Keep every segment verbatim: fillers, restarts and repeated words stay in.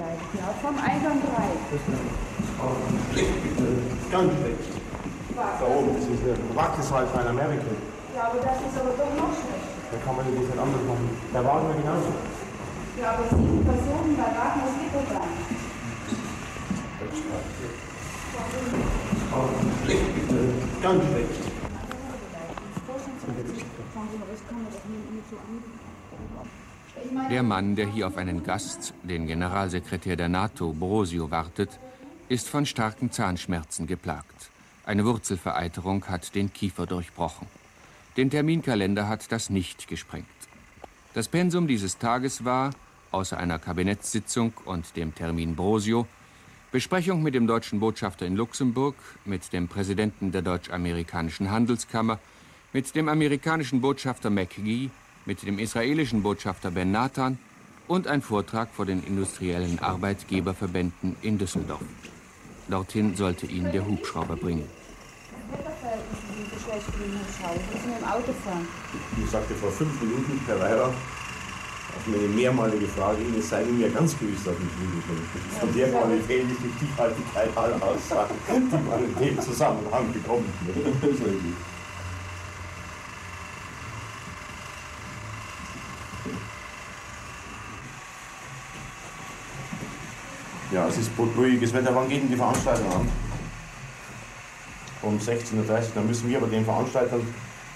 vielleicht, ja, vom Eingang drei. Ganz schlecht. Da oben, das ist eine Praxishalte in Amerika. Ja, aber das ist aber doch noch schlecht. Da kann man ein bisschen anders machen. Da warten wir genauso. Ja, aber sieben Personen, da warten wir wieder dran. Ganz schlecht. Der Mann, der hier auf einen Gast, den Generalsekretär der NATO, Brosio, wartet, ist von starken Zahnschmerzen geplagt. Eine Wurzelvereiterung hat den Kiefer durchbrochen. Den Terminkalender hat das nicht gesprengt. Das Pensum dieses Tages war, außer einer Kabinettssitzung und dem Termin Brosio, Besprechung mit dem deutschen Botschafter in Luxemburg, mit dem Präsidenten der deutsch-amerikanischen Handelskammer, mit dem amerikanischen Botschafter McGee, mit dem israelischen Botschafter Ben Nathan und ein Vortrag vor den industriellen Arbeitgeberverbänden in Düsseldorf. Dorthin sollte ihn der Hubschrauber bringen. Ich sagte vor fünf Minuten per Weihrauch auf meine mehrmalige Frage, es sei mir ganz gewiss, dass ich liegen könnte. Von der Qualität ist die Tiefhaltigkeit aller Aussagen, die man in dem Zusammenhang bekommt. Ja, es ist brutruhiges Wetter. Wann geht denn die Veranstaltung an? Um sechzehn Uhr dreißig. Dann müssen wir aber den Veranstaltern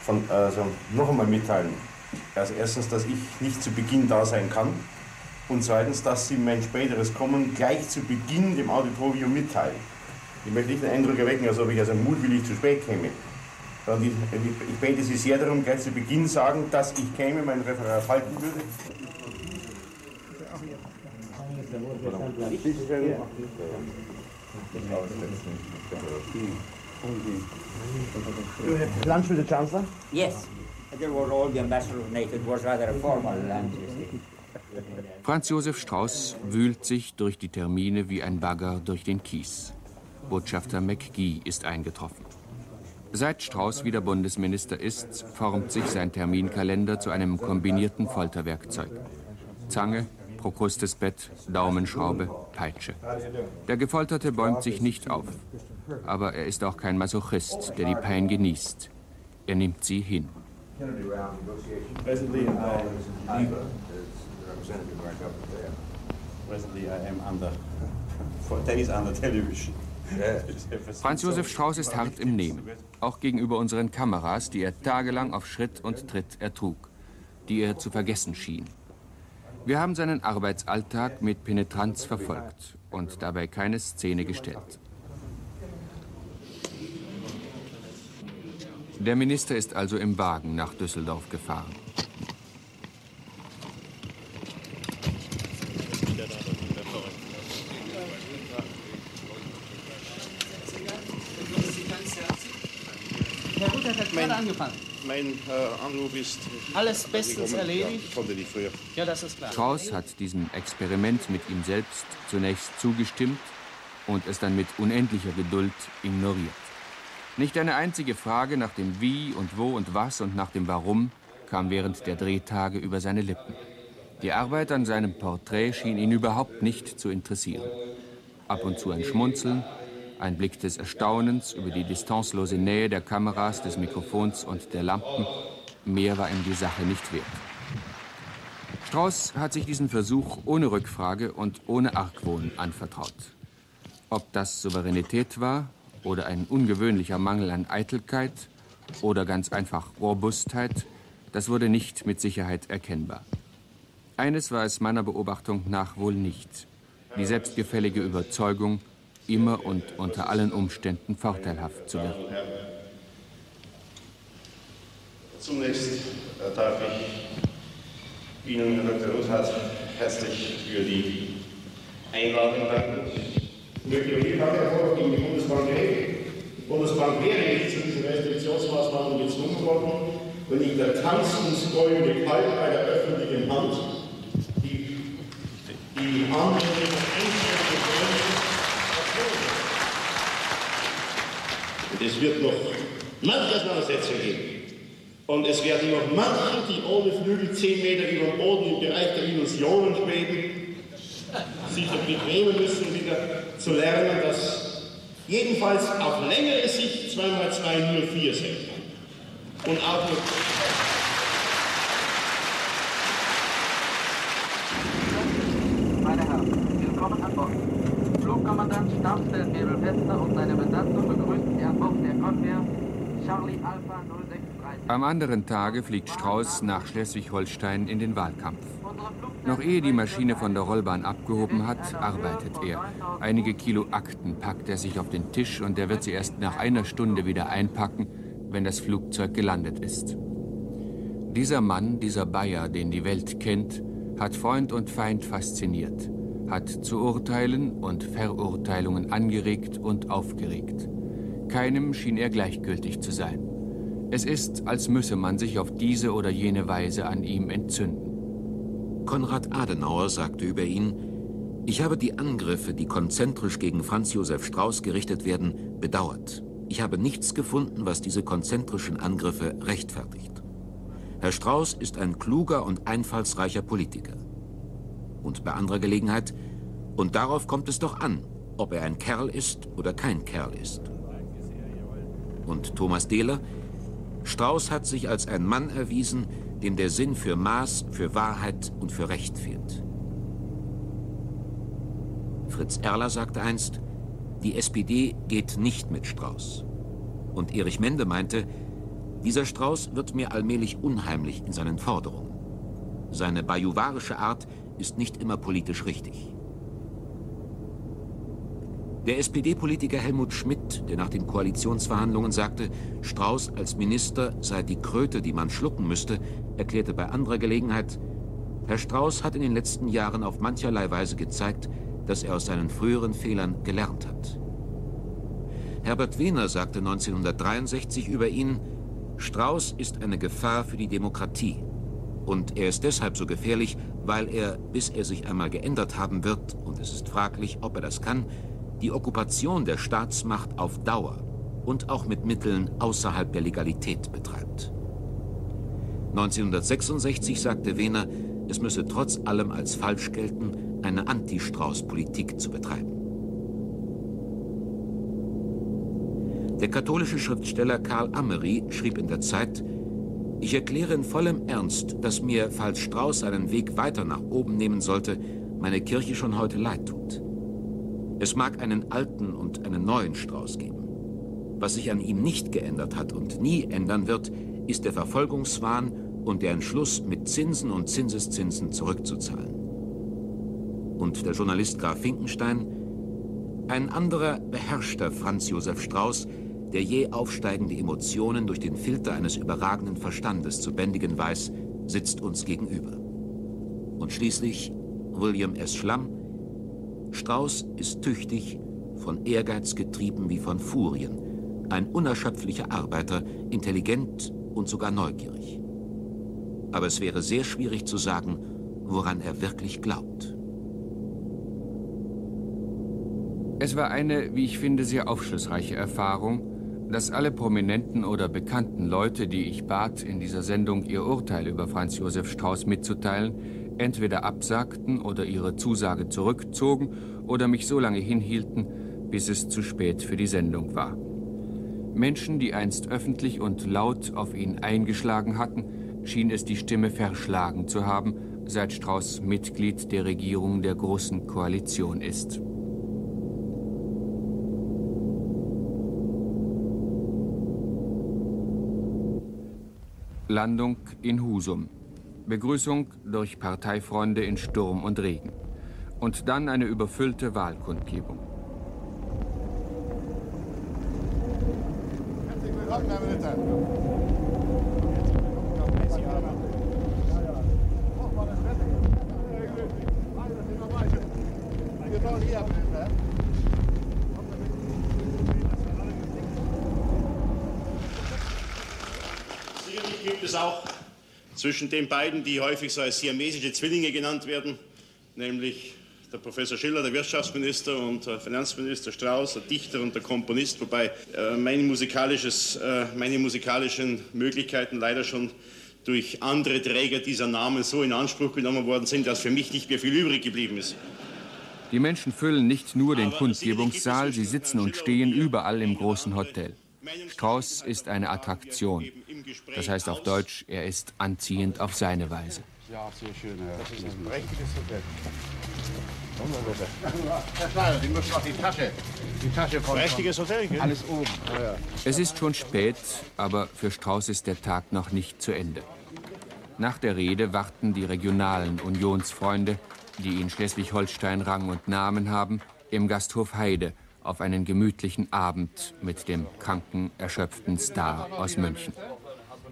von, also noch einmal mitteilen. Also erstens, dass ich nicht zu Beginn da sein kann. Und zweitens, dass sie mein späteres Kommen gleich zu Beginn dem Auditorium mitteilen. Ich möchte nicht den Eindruck erwecken, als ob ich also mutwillig zu spät käme. Ich bete Sie sehr darum, gleich zu Beginn sagen, dass ich käme, mein Referat halten würde. You had lunch with the Chancellor? Yes. There was all the ambassador of NATO. It was rather a formal lunch. Franz Josef Strauß wühlt sich durch die Termine wie ein Bagger durch den Kies. Botschafter McGee ist eingetroffen. Seit Strauß wieder Bundesminister ist, formt sich sein Terminkalender zu einem kombinierten Folterwerkzeug. Zange, Prokrustesbett, Daumenschraube, Peitsche. Der Gefolterte bäumt sich nicht auf. Aber er ist auch kein Masochist, der die Pein genießt. Er nimmt sie hin. Franz Josef Strauß ist hart im Nehmen. Auch gegenüber unseren Kameras, die er tagelang auf Schritt und Tritt ertrug. Die er zu vergessen schien. Wir haben seinen Arbeitsalltag mit Penetranz verfolgt und dabei keine Szene gestellt. Der Minister ist also im Wagen nach Düsseldorf gefahren. Herr Rutter hat gerade angefangen. Mein äh, Anruf ist alles bestens erledigt. Ich konnte nicht früher. Ja, das ist klar. Strauß hat diesem Experiment mit ihm selbst zunächst zugestimmt und es dann mit unendlicher Geduld ignoriert. Nicht eine einzige Frage nach dem Wie und Wo und Was und nach dem Warum kam während der Drehtage über seine Lippen. Die Arbeit an seinem Porträt schien ihn überhaupt nicht zu interessieren. Ab und zu ein Schmunzeln. Ein Blick des Erstaunens über die distanzlose Nähe der Kameras, des Mikrofons und der Lampen. Mehr war ihm die Sache nicht wert. Strauß hat sich diesen Versuch ohne Rückfrage und ohne Argwohn anvertraut. Ob das Souveränität war oder ein ungewöhnlicher Mangel an Eitelkeit oder ganz einfach Robustheit, das wurde nicht mit Sicherheit erkennbar. Eines war es meiner Beobachtung nach wohl nicht. Die selbstgefällige Überzeugung, immer und unter allen Umständen vorteilhaft zu werden. Zunächst darf ich Ihnen, Herr Doktor Rothart, herzlich für die Einladung danken. Ich möchte auf jeden Fall hervorheben, gegen die Bundesbank reden. Die Bundesbank wäre nicht zu diesen Restriktionsmaßnahmen gezwungen worden, wenn nicht der tanzend goldene Kalk bei der öffentlichen Hand die, die Hand Es wird noch manche Auseinandersetzungen geben. Und es werden noch manche, die ohne Flügel zehn Meter über dem Boden im Bereich der Illusionen schweben, sich benehmen müssen, wieder zu lernen, dass jedenfalls auf längere Sicht zwei mal zwei nur vier sind. Und auch mit meine Herren, willkommen an Bord. Flugkommandant Stabsfeldwebel Wester und seine Besatzung begrüßen Sie an Bord der Konwehr Charlie Alpha null sechs drei. Am anderen Tage fliegt Strauß nach Schleswig-Holstein in den Wahlkampf. Noch ehe die Maschine von der Rollbahn abgehoben hat, arbeitet er. Einige Kilo Akten packt er sich auf den Tisch und er wird sie erst nach einer Stunde wieder einpacken, wenn das Flugzeug gelandet ist. Dieser Mann, dieser Bayer, den die Welt kennt, hat Freund und Feind fasziniert, hat zu Urteilen und Verurteilungen angeregt und aufgeregt. Keinem schien er gleichgültig zu sein. Es ist, als müsse man sich auf diese oder jene Weise an ihm entzünden. Konrad Adenauer sagte über ihn, ich habe die Angriffe, die konzentrisch gegen Franz Josef Strauß gerichtet werden, bedauert. Ich habe nichts gefunden, was diese konzentrischen Angriffe rechtfertigt. Herr Strauß ist ein kluger und einfallsreicher Politiker. Und bei anderer Gelegenheit, und darauf kommt es doch an, ob er ein Kerl ist oder kein Kerl ist. Und Thomas Dehler, Strauß hat sich als ein Mann erwiesen, dem der Sinn für Maß, für Wahrheit und für Recht fehlt. Fritz Erler sagte einst, die S P D geht nicht mit Strauß. Und Erich Mende meinte, dieser Strauß wird mir allmählich unheimlich in seinen Forderungen. Seine bajuwarische Art ist nicht immer politisch richtig. Der S P D-Politiker Helmut Schmidt, der nach den Koalitionsverhandlungen sagte, Strauß als Minister sei die Kröte, die man schlucken müsste, erklärte bei anderer Gelegenheit, Herr Strauß hat in den letzten Jahren auf mancherlei Weise gezeigt, dass er aus seinen früheren Fehlern gelernt hat. Herbert Wehner sagte neunzehnhundertdreiundsechzig über ihn, Strauß ist eine Gefahr für die Demokratie. Und er ist deshalb so gefährlich, weil er, bis er sich einmal geändert haben wird, und es ist fraglich, ob er das kann, die Okkupation der Staatsmacht auf Dauer und auch mit Mitteln außerhalb der Legalität betreibt. neunzehnhundertsechsundsechzig sagte Wehner, es müsse trotz allem als falsch gelten, eine Anti-Strauß-Politik zu betreiben. Der katholische Schriftsteller Karl Amery schrieb in der Zeit, ich erkläre in vollem Ernst, dass mir, falls Strauß einen Weg weiter nach oben nehmen sollte, meine Kirche schon heute leid tut. Es mag einen alten und einen neuen Strauß geben. Was sich an ihm nicht geändert hat und nie ändern wird, ist der Verfolgungswahn und der Entschluss, mit Zinsen und Zinseszinsen zurückzuzahlen. Und der Journalist Graf Finkenstein, ein anderer beherrschter Franz Josef Strauß, der je aufsteigende Emotionen durch den Filter eines überragenden Verstandes zu bändigen weiß, sitzt uns gegenüber. Und schließlich William S. Schlamm, Strauß ist tüchtig, von Ehrgeiz getrieben wie von Furien, ein unerschöpflicher Arbeiter, intelligent und sogar neugierig. Aber es wäre sehr schwierig zu sagen, woran er wirklich glaubt. Es war eine, wie ich finde, sehr aufschlussreiche Erfahrung, dass alle prominenten oder bekannten Leute, die ich bat, in dieser Sendung ihr Urteil über Franz Josef Strauß mitzuteilen, entweder absagten oder ihre Zusage zurückzogen oder mich so lange hinhielten, bis es zu spät für die Sendung war. Menschen, die einst öffentlich und laut auf ihn eingeschlagen hatten, schien es die Stimme verschlagen zu haben, seit Strauß Mitglied der Regierung der Großen Koalition ist. Landung in Husum. Begrüßung durch Parteifreunde in Sturm und Regen. Und dann eine überfüllte Wahlkundgebung. Herzlich willkommen, Herr Minister. Sicherlich gibt es auch zwischen den beiden, die häufig so als siamesische Zwillinge genannt werden, nämlich der Professor Schiller, der Wirtschaftsminister, und der Finanzminister Strauß, der Dichter und der Komponist, wobei äh, mein musikalisches, äh, meine musikalischen Möglichkeiten leider schon durch andere Träger dieser Namen so in Anspruch genommen worden sind, dass für mich nicht mehr viel übrig geblieben ist. Die Menschen füllen nicht nur den Kundgebungssaal, sie sitzen und stehen überall im großen Hotel. Strauß ist eine Attraktion. Das heißt auf Deutsch, er ist anziehend auf seine Weise. Ja, sehr schön. Das ist ein prächtiges Hotel. Herr Schneider, Sie müssen noch die Tasche. Die Tasche voll. Prächtiges Hotel, gell? Alles oben. Oh, ja. Es ist schon spät, aber für Strauß ist der Tag noch nicht zu Ende. Nach der Rede warten die regionalen Unionsfreunde, die in Schleswig-Holstein Rang und Namen haben, im Gasthof Heide auf einen gemütlichen Abend mit dem kranken, erschöpften Star aus München.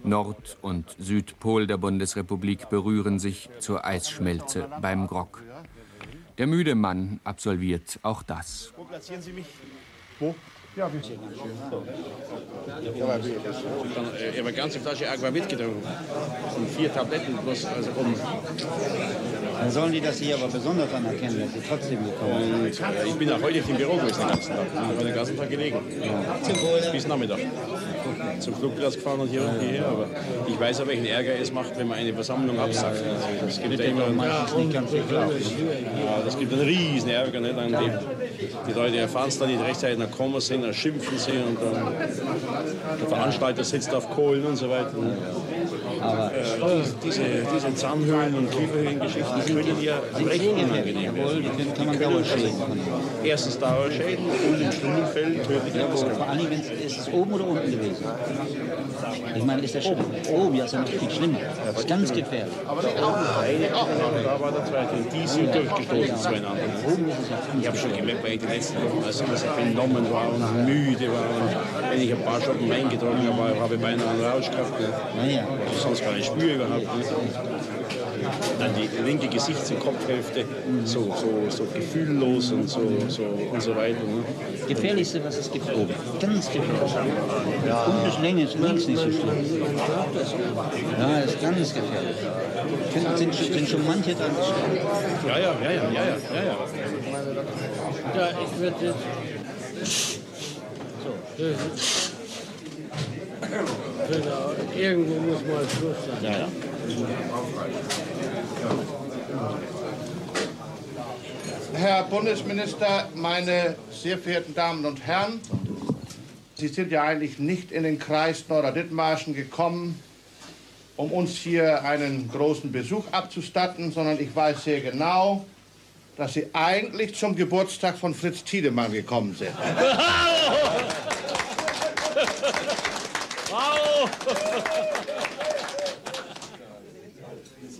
Nord- und Südpol der Bundesrepublik berühren sich zur Eisschmelze beim Grog. Der müde Mann absolviert auch das. Wo platzieren Sie mich? Wo? Ja, bitte. Ich habe eine ganze Flasche Aquavit getrunken und vier Tabletten plus. Also um. Dann sollen die das hier aber besonders anerkennen, dass sie trotzdem gekommen sind. Ich bin auch heute im Büro gewesen den ganzen Tag. Ich habe den ganzen Tag gelegen. Ja. Bis Nachmittag. Zum Flugplatz gefahren und hier und hierher. Aber ich weiß auch, welchen Ärger es macht, wenn man eine Versammlung absagt. Das gibt ja immer einen, ja, das gibt einen riesen Ärger. Nicht? Dann die, die Leute erfahren es dann nicht rechtzeitig, dann kommen sie, dann schimpfen sie und dann der Veranstalter sitzt auf Kohlen und so weiter. Aber äh, diese, diese Zahnhöhlen und Kieferhöhlen-Geschichten können ja am recht unangenehm werden. Die können Schäden. Erstens Dauerschäden und in schlimmen Fällen tödliche Verletzungen. Vor allem, ist es oben oder unten gewesen? Ich meine, ist das schlimm? Oben, ja, ist ja noch viel schlimmer. Das ist ganz gefährlich. Aber da war der zweite. Die sind durchgestoßen zueinander. Ich habe schon gemerkt, weil ich die letzten Wochen, also, dass ich benommen war und müde war. Und wenn ich ein paar Schoppen Wein getrunken habe, habe ich beinahe einen Rausch gehabt. Naja. Sonst gar nicht spüre überhaupt. Dann die linke Gesichts- und Kopfhälfte, so, so, so gefühllos und so, so und so weiter. Ne? Das Gefährlichste, was es gibt, oben. Ganz gefährlich. Ja. Und das Länge ist links nicht so schlimm. Ja, das ist ganz gefährlich. Sind, sind, sind schon manche dran gestorben? Ja, ja, ja, ja, ja, ja, ja. Ja, ich würde jetzt... So. Genau, irgendwo muss mal Schluss sein. Ja, ja. Herr Bundesminister, meine sehr verehrten Damen und Herren, Sie sind ja eigentlich nicht in den Kreis Norderdittmarschen gekommen, um uns hier einen großen Besuch abzustatten, sondern ich weiß sehr genau, dass Sie eigentlich zum Geburtstag von Fritz Tiedemann gekommen sind.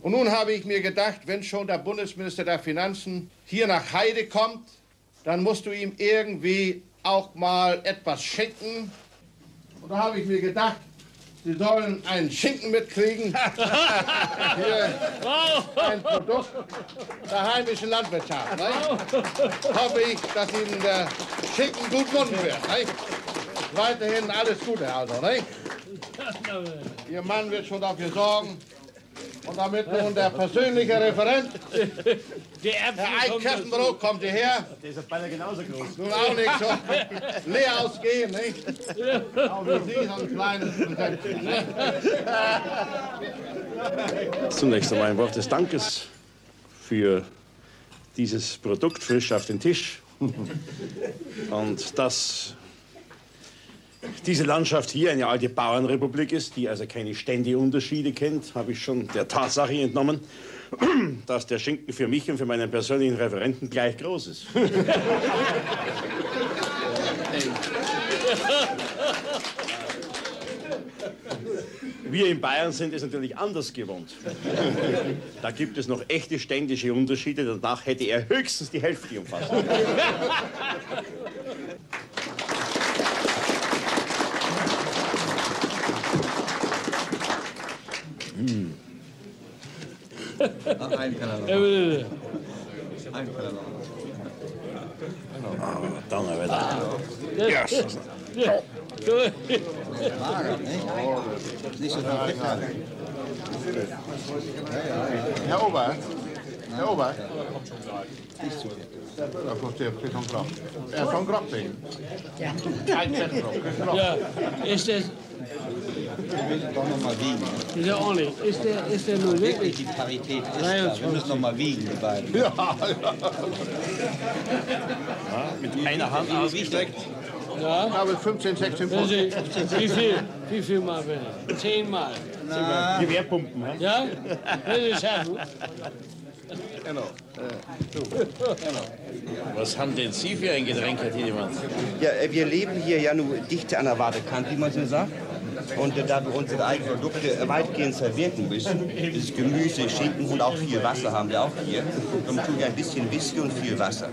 Und nun habe ich mir gedacht, wenn schon der Bundesminister der Finanzen hier nach Heide kommt, dann musst du ihm irgendwie auch mal etwas schenken. Und da habe ich mir gedacht, Sie sollen einen Schinken mitkriegen. Hier ein Produkt der heimischen Landwirtschaft. Ne? Hoffe ich, dass Ihnen der Schinken gut gefunden wird. Ne? Weiterhin alles Gute, also, ne? Ihr Mann wird schon dafür sorgen. Und damit nun der persönliche Referent, Herr Eickassenbrock, kommt hierher. Der ist auf beide genauso groß. Nun auch nicht so leer ausgehen, nicht? Auch für Sie so ein kleines Bekämpfchen, ne? Zunächst einmal ein Wort des Dankes für dieses Produkt frisch auf den Tisch. Und das... Diese Landschaft hier eine alte Bauernrepublik ist, die also keine Ständeunterschiede kennt, habe ich schon der Tatsache entnommen, dass der Schinken für mich und für meinen persönlichen Referenten gleich groß ist. Wir in Bayern sind es natürlich anders gewohnt. Da gibt es noch echte ständische Unterschiede, danach hätte er höchstens die Hälfte umfasst. Hm. Ein kann er noch. Ein kann er noch. Ah, Donnerwetter. Ja. Mager, nicht? Nicht so viel. Herr Ober, Herr Ober, er ist von Gropping. Ein Zentrum. Ja, ist das... Wir müssen doch nochmal wiegen. Ja, auch nicht. Ist der, ist der nur wirklich? Die Parität ist da. Wir müssen nochmal wiegen, die beiden. Ja, ja. Ja, mit einer Hand ausgestreckt. Ja. Ich habe fünfzehn, sechzehn Pfund. Wie viel? Wie viel mal bitte? Zehnmal. Gewehrpumpen, ne? Ja? Das schaffen. Genau. Was haben denn Sie für ein Getränk, Herr Tiedemann? Ja, wir leben hier ja nur dicht an der Wadekant, wie man so sagt. Und äh, da wir unsere eigenen Produkte weitgehend verwerten müssen, das Gemüse, Schinken und auch viel Wasser haben wir auch hier, dann tun wir ein bisschen Whisky und viel Wasser.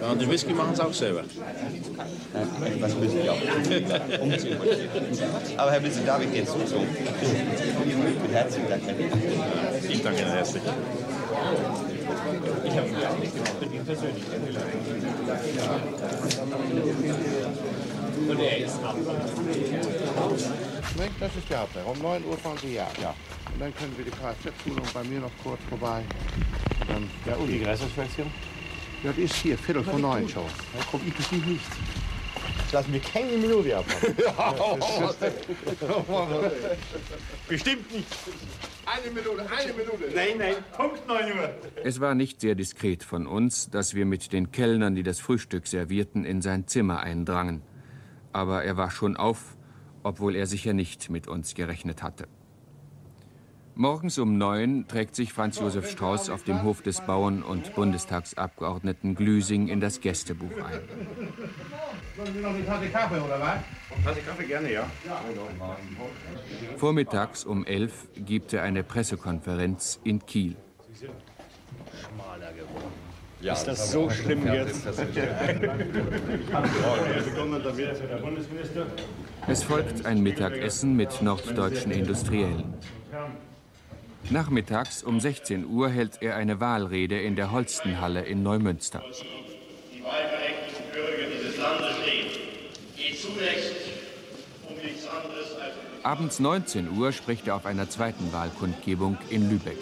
Ja, und den Whisky machen Sie auch selber? Nein, was müssen wir auch umziehen. Aber Herr Minister, darf ich den zuziehen? Herzlichen Dank. Ich danke Ihnen herzlich. Ich habe mich auch nicht gemacht, mit Ihnen persönlich eingeladen. Und er ist ab. Schmeckt, das ist der Hauptsache. Um neun Uhr fahren Sie ja. Ja. Und dann können wir die Kfz-Schulung bei mir noch kurz vorbei. Und dann ja, und die Kreisverschwätzchen? Ja, das ist hier, Viertel vor neun schon. Da komme ich bestimmt nicht. Lassen wir keine Minute ab. Bestimmt nicht. Eine Minute, eine Minute. Nein, nein, Punkt neun Uhr. Es war nicht sehr diskret von uns, dass wir mit den Kellnern, die das Frühstück servierten, in sein Zimmer eindrangen. Aber er war schon auf, obwohl er sicher nicht mit uns gerechnet hatte. Morgens um neun trägt sich Franz Josef Strauß auf dem Hof des Bauern und Bundestagsabgeordneten Glüsing in das Gästebuch ein. Wollen Sie noch eine Tasse Kaffee, oder was? Tasse Kaffee gerne, ja. Vormittags um elf gibt er eine Pressekonferenz in Kiel. Sie sind schmaler geworden. Ja, ist das, das so schlimm jetzt? Es folgt ein Mittagessen mit norddeutschen Industriellen. Nachmittags um sechzehn Uhr hält er eine Wahlrede in der Holstenhalle in Neumünster. Die wahlberechtigten Bürger dieses Landes stehen, die zunächst um nichts anderes als... Abends neunzehn Uhr spricht er auf einer zweiten Wahlkundgebung in Lübeck.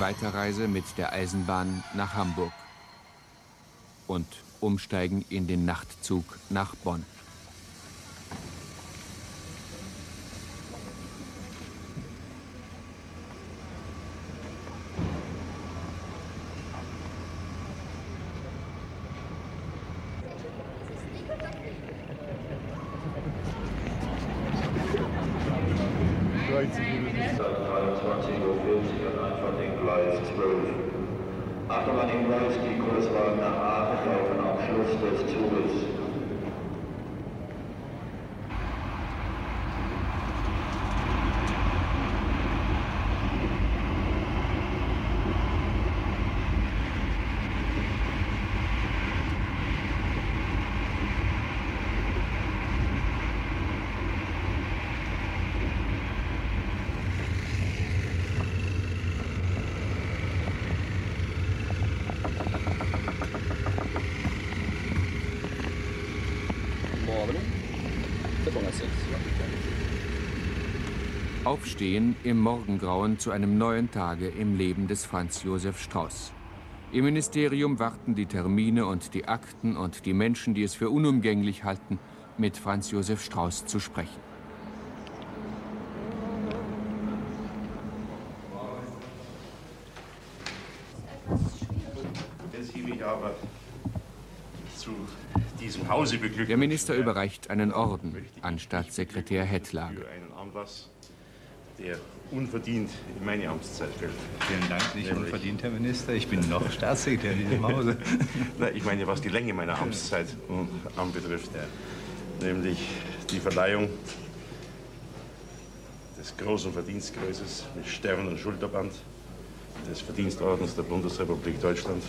Weiterreise mit der Eisenbahn nach Hamburg und umsteigen in den Nachtzug nach Bonn. Aufstehen im Morgengrauen zu einem neuen Tage im Leben des Franz Josef Strauß. Im Ministerium warten die Termine und die Akten und die Menschen, die es für unumgänglich halten, mit Franz Josef Strauß zu sprechen. Der Minister überreicht einen Orden an Staatssekretär Hetlage. Der unverdient in meine Amtszeit fällt. Vielen Dank, nicht unverdient, Herr Minister. Ich bin noch Staatssekretär in diesem Hause. Na, ich meine, was die Länge meiner Amtszeit anbetrifft, ja. Nämlich die Verleihung des großen Verdienstkreuzes mit Stern und Schulterband des Verdienstordens der Bundesrepublik Deutschland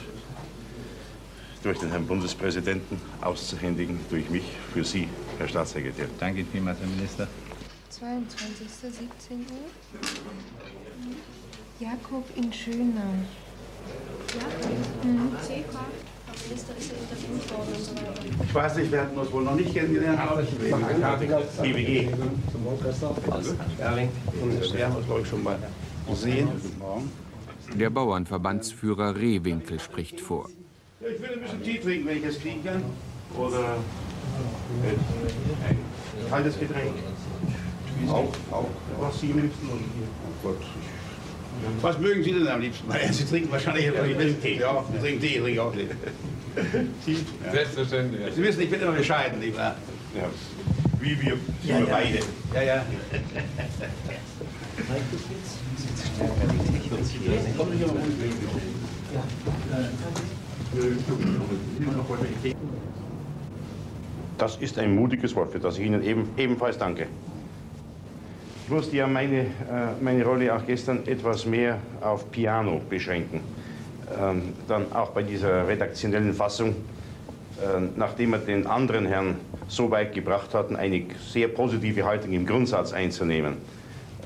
durch den Herrn Bundespräsidenten auszuhändigen, durch mich für Sie, Herr Staatssekretär. Danke vielmals, Herr Minister. zweiundzwanzigsten siebzehn Uhr. Jakob in Schönau. Jakob? Mhm. Ich weiß nicht, wir hatten uns wohl noch nicht kennengelernt. B W G. Aus Erling. Wir haben uns, glaube ich, schon mal gesehen. Der Bauernverbandsführer Rehwinkel spricht vor. Ja, ich will ein bisschen Tee trinken, wenn ich das kriegen kann. Oder ein kaltes Getränk. Auch, auch. Was Sie liebsten und hier. Oh Gott. Was mögen Sie denn am liebsten? Sie trinken wahrscheinlich ja, ein bisschen Tee. Ja, Sie trinken Tee, ich trinke auch Tee. Sie? Ja. Selbstverständlich. Ja. Sie wissen, ich bin immer bescheiden, lieber. Ja. Wie wir, ja, wir ja. beide. Ja, ja. Das ist ein mutiges Wort, für das ich Ihnen eben, ebenfalls danke. Ich musste ja meine, äh, meine Rolle auch gestern etwas mehr auf Piano beschränken. Ähm, dann auch bei dieser redaktionellen Fassung, äh, nachdem wir den anderen Herrn so weit gebracht hatten, eine sehr positive Haltung im Grundsatz einzunehmen,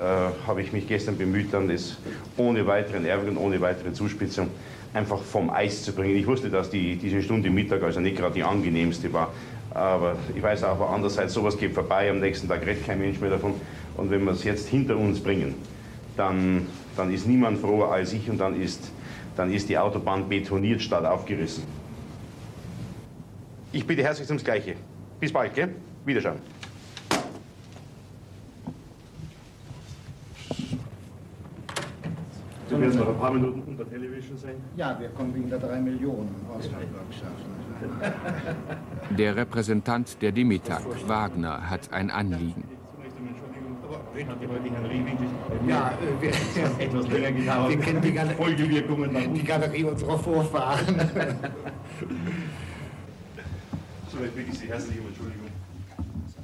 äh, habe ich mich gestern bemüht, dann das ohne weiteren Ärger, ohne weitere Zuspitzung einfach vom Eis zu bringen. Ich wusste, dass die, diese Stunde Mittag also nicht gerade die angenehmste war. Aber ich weiß auch, andererseits, sowas geht vorbei, am nächsten Tag redet kein Mensch mehr davon. Und wenn wir es jetzt hinter uns bringen, dann, dann ist niemand froher als ich und dann ist, dann ist die Autobahn betoniert statt aufgerissen. Ich bitte herzlich ums Gleiche. Bis bald, gell? Wiederschauen. Wir werden noch ein paar Minuten unter Television sein. Ja, wir kommen wegen der drei Millionen Auslandwirtschaft. Der Repräsentant der D I M I T A G, Wagner, hat ein Anliegen. Ja, wir, etwas länger gedauert. Wir kennen die, Gale Folgewirkungen die Galerie unserer Vorfahren. Soweit bitte ich Sie herzlich um Entschuldigung.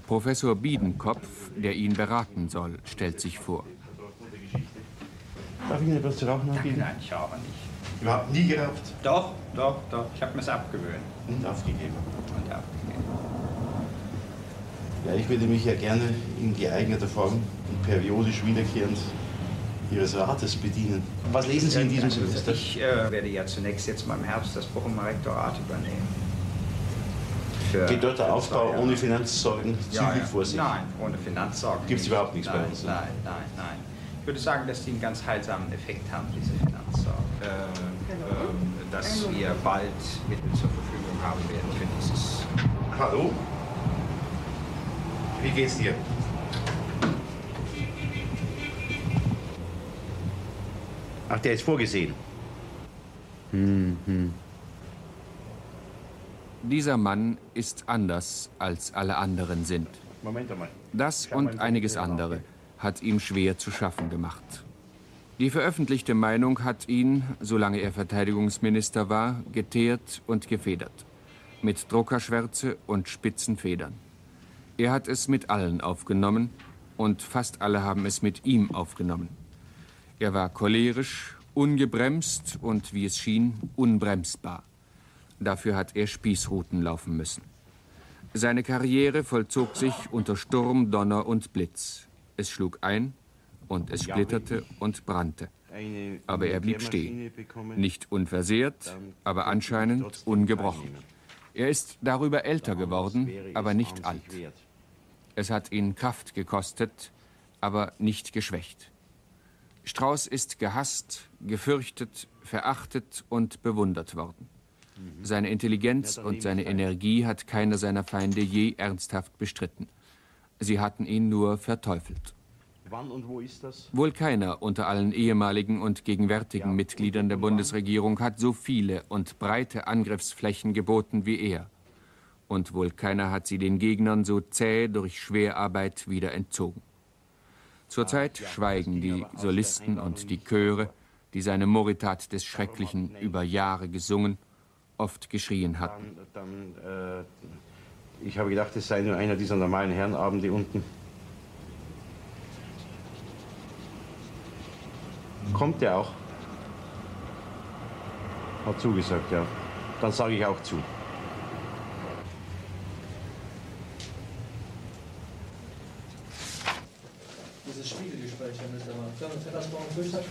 Professor Biedenkopf, der ihn beraten soll, stellt sich vor. Darf ich Ihnen etwas zu rauchen anbieten? Nein, ich rauche nicht. Überhaupt nie geraucht? Doch, doch, doch. Ich habe mir es abgewöhnt. Und aufgegeben. Und aufgegeben. Ja, ich würde mich ja gerne in geeigneter Form und periodisch wiederkehrend Ihres Rates bedienen. Was lesen Sie in diesem Semester? Ich äh, werde ja zunächst jetzt mal im Herbst das Bochumer Rektorat übernehmen. Für Geht dort der Aufbau ohne Finanzsorgen zügig ja, ja. vor sich? Nein, ohne Finanzsorgen. Gibt es überhaupt nichts nein, bei uns? Nein, nein, nein, nein. Ich würde sagen, dass die einen ganz heilsamen Effekt haben, diese Finanzsorgen. Äh, äh, dass wir bald Mittel zur Verfügung haben werden für dieses. Hallo? Wie geht's dir? Ach, der ist vorgesehen. Mhm. Dieser Mann ist anders, als alle anderen sind. Moment einmal. Das und einiges andere hat ihm schwer zu schaffen gemacht. Die veröffentlichte Meinung hat ihn, solange er Verteidigungsminister war, geteert und gefedert. Mit Druckerschwärze und spitzen Federn. Er hat es mit allen aufgenommen und fast alle haben es mit ihm aufgenommen. Er war cholerisch, ungebremst und, wie es schien, unbremsbar. Dafür hat er Spießruten laufen müssen. Seine Karriere vollzog sich unter Sturm, Donner und Blitz. Es schlug ein und es splitterte und brannte. Aber er blieb stehen. Nicht unversehrt, aber anscheinend ungebrochen. Er ist darüber älter geworden, aber nicht alt. Es hat ihn Kraft gekostet, aber nicht geschwächt. Strauß ist gehasst, gefürchtet, verachtet und bewundert worden. Seine Intelligenz und seine Energie hat keiner seiner Feinde je ernsthaft bestritten. Sie hatten ihn nur verteufelt. Wann und wo ist das? Wohl keiner unter allen ehemaligen und gegenwärtigen Mitgliedern der Bundesregierung hat so viele und breite Angriffsflächen geboten wie er. Und wohl keiner hat sie den Gegnern so zäh durch Schwerarbeit wieder entzogen. Zurzeit schweigen die Solisten und die Chöre, die seine Moritat des Schrecklichen über Jahre gesungen, oft geschrien hatten. Dann, dann, äh, ich habe gedacht, es sei nur einer dieser normalen Herrenabende unten. Kommt er auch? Hat zugesagt, ja. Dann sage ich auch zu. dieses Spiegelgespräch, Herr Minister. Können wir das morgen durchsprechen?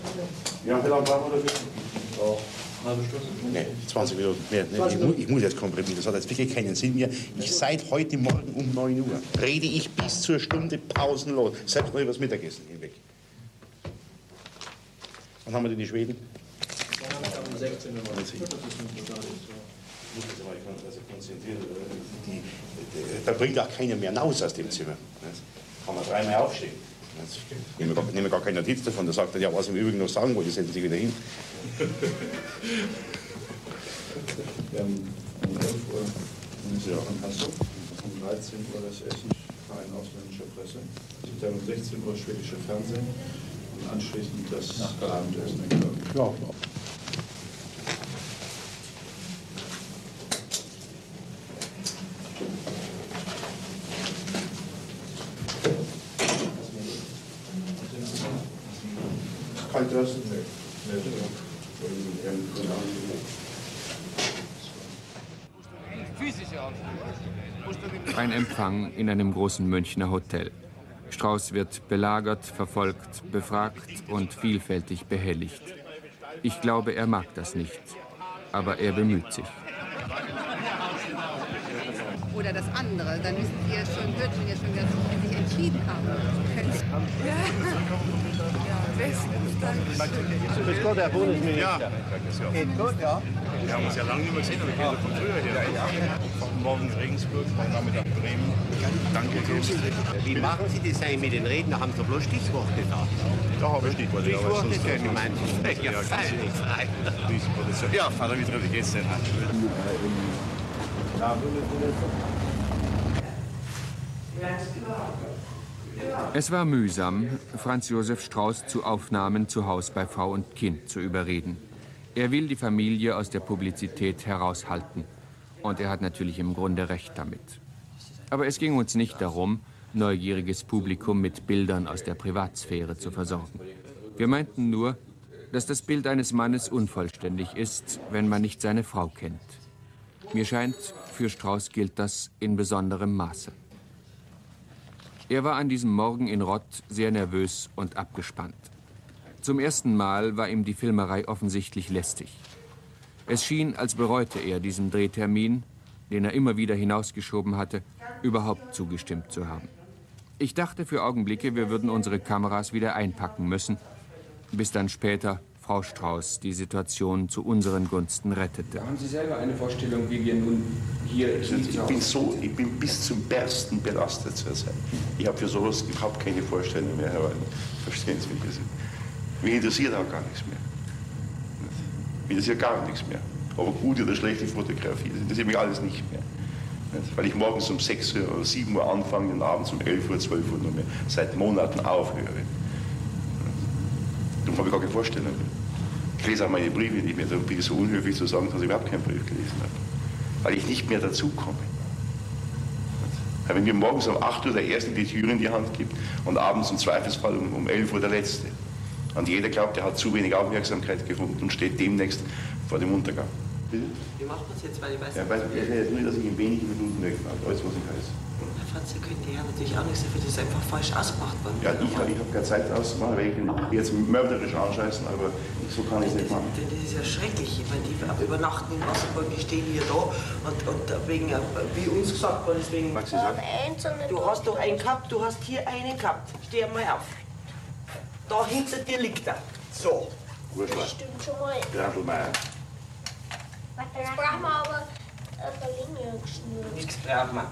Ja, wie lange brauchen wir dafür? Auch eine halbe Stunde? Nee, zwanzig Minuten mehr. Nee, zwanzig ich, mu ich muss jetzt komprimieren, das hat jetzt wirklich keinen Sinn mehr. Ich seit heute Morgen um neun Uhr rede ich bis zur Stunde pausenlos, selbst noch über das Mittagessen hinweg. Wann haben wir denn die Schweden? Um sechzehn Uhr. Da bringt auch keiner mehr raus aus dem Zimmer. Kann man dreimal aufstehen. Ich nehme gar, nehme gar keine Notiz davon, da sagt er, ja, was im Übrigen noch sagen wollte, setzen Sie wieder hin. Wir haben um elf Uhr Minister von Hasso, um dreizehn Uhr das Essen, Verein ausländischer Presse, dann um sechzehn Uhr schwedische Fernsehen und anschließend das Abendessen in Köln. Ja, ein Empfang in einem großen Münchner Hotel. Strauß wird belagert, verfolgt, befragt und vielfältig behelligt. Ich glaube, er mag das nicht, aber er bemüht sich. Oder das andere, dann müssen Sie ja schon, wird schon, ja schon ganz sich entschieden haben. Ja, bestens, danke. Grüß Gott, Herr Bundesminister. Ja, geht gut, ja. Wir haben uns ja lange nicht mehr gesehen, aber wir kennen ja von früher hier. Von morgens Regensburg, von Nachmittag Bremen. Danke, grüß Sie. Wie machen Sie das eigentlich mit den Reden? Da haben Sie bloß Stichworte da. Da habe ich Stichworte. Stichworte, ja, ich meine, ich ja, völlig frei. Ja, Vater, wie trefflich geht's denn? Es war mühsam, Franz Josef Strauß zu Aufnahmen zu Haus bei Frau und Kind zu überreden. Er will die Familie aus der Publizität heraushalten. Und er hat natürlich im Grunde recht damit. Aber es ging uns nicht darum, neugieriges Publikum mit Bildern aus der Privatsphäre zu versorgen. Wir meinten nur, dass das Bild eines Mannes unvollständig ist, wenn man nicht seine Frau kennt. Mir scheint, für Strauß gilt das in besonderem Maße. Er war an diesem Morgen in Rott sehr nervös und abgespannt. Zum ersten Mal war ihm die Filmerei offensichtlich lästig. Es schien, als bereute er, diesem Drehtermin, den er immer wieder hinausgeschoben hatte, überhaupt zugestimmt zu haben. Ich dachte für Augenblicke, wir würden unsere Kameras wieder einpacken müssen, bis dann später Frau Strauß die Situation zu unseren Gunsten rettete. Haben Sie selber eine Vorstellung, wie wir nun hier... Ich, ich, bin, so, ich bin bis zum Bersten belastet zur Zeit. Ich habe für sowas überhaupt keine Vorstellung mehr. Herein. Verstehen Sie mich? Mich interessiert auch gar nichts mehr. Mich interessiert gar nichts mehr. Aber gute oder schlechte Fotografie, das interessiert mich alles nicht mehr. Weil ich morgens um sechs Uhr oder sieben Uhr anfange und abends um elf Uhr, zwölf Uhr noch mehr. Seit Monaten aufhöre. Darum habe ich gar keine Vorstellung mehr. Ich lese auch meine Briefe nicht mehr, darum bin ich so unhöflich zu sagen, dass ich überhaupt keinen Brief gelesen habe. Weil ich nicht mehr dazukomme. Wenn mir morgens um acht Uhr der Erste die Tür in die Hand gibt und abends im Zweifelsfall um, um elf Uhr der Letzte. Und jeder glaubt, der hat zu wenig Aufmerksamkeit gefunden und steht demnächst vor dem Untergang. Bitte? Wie macht man das jetzt? Weil ich weiß, ja, ich weiß jetzt nur, dass ich in wenigen Minuten weg mache. Alles, was ich heiße. Franz, Sie können die Herren natürlich auch nichts dafür, das ist einfach falsch ausgemacht worden. Ja, ich, ich habe keine Zeit auszumachen, weil ich ihn jetzt mörderisch anscheißen, aber so kann ich es nicht machen. Denn das ist ja schrecklich. Ich meine, die übernachten in Wasserburg, die stehen hier da und, und wegen, wie uns gesagt worden ist, wegen... Magst du sagen? Du hast doch einen gehabt, du hast hier einen gehabt. Steh mal auf. Da hinter dir liegt er. So. Wurscht. Das stimmt schon mal. Grandelmeier. Jetzt brauchen wir aber eine Verlängerung geschnürt. Nichts brauchen wir.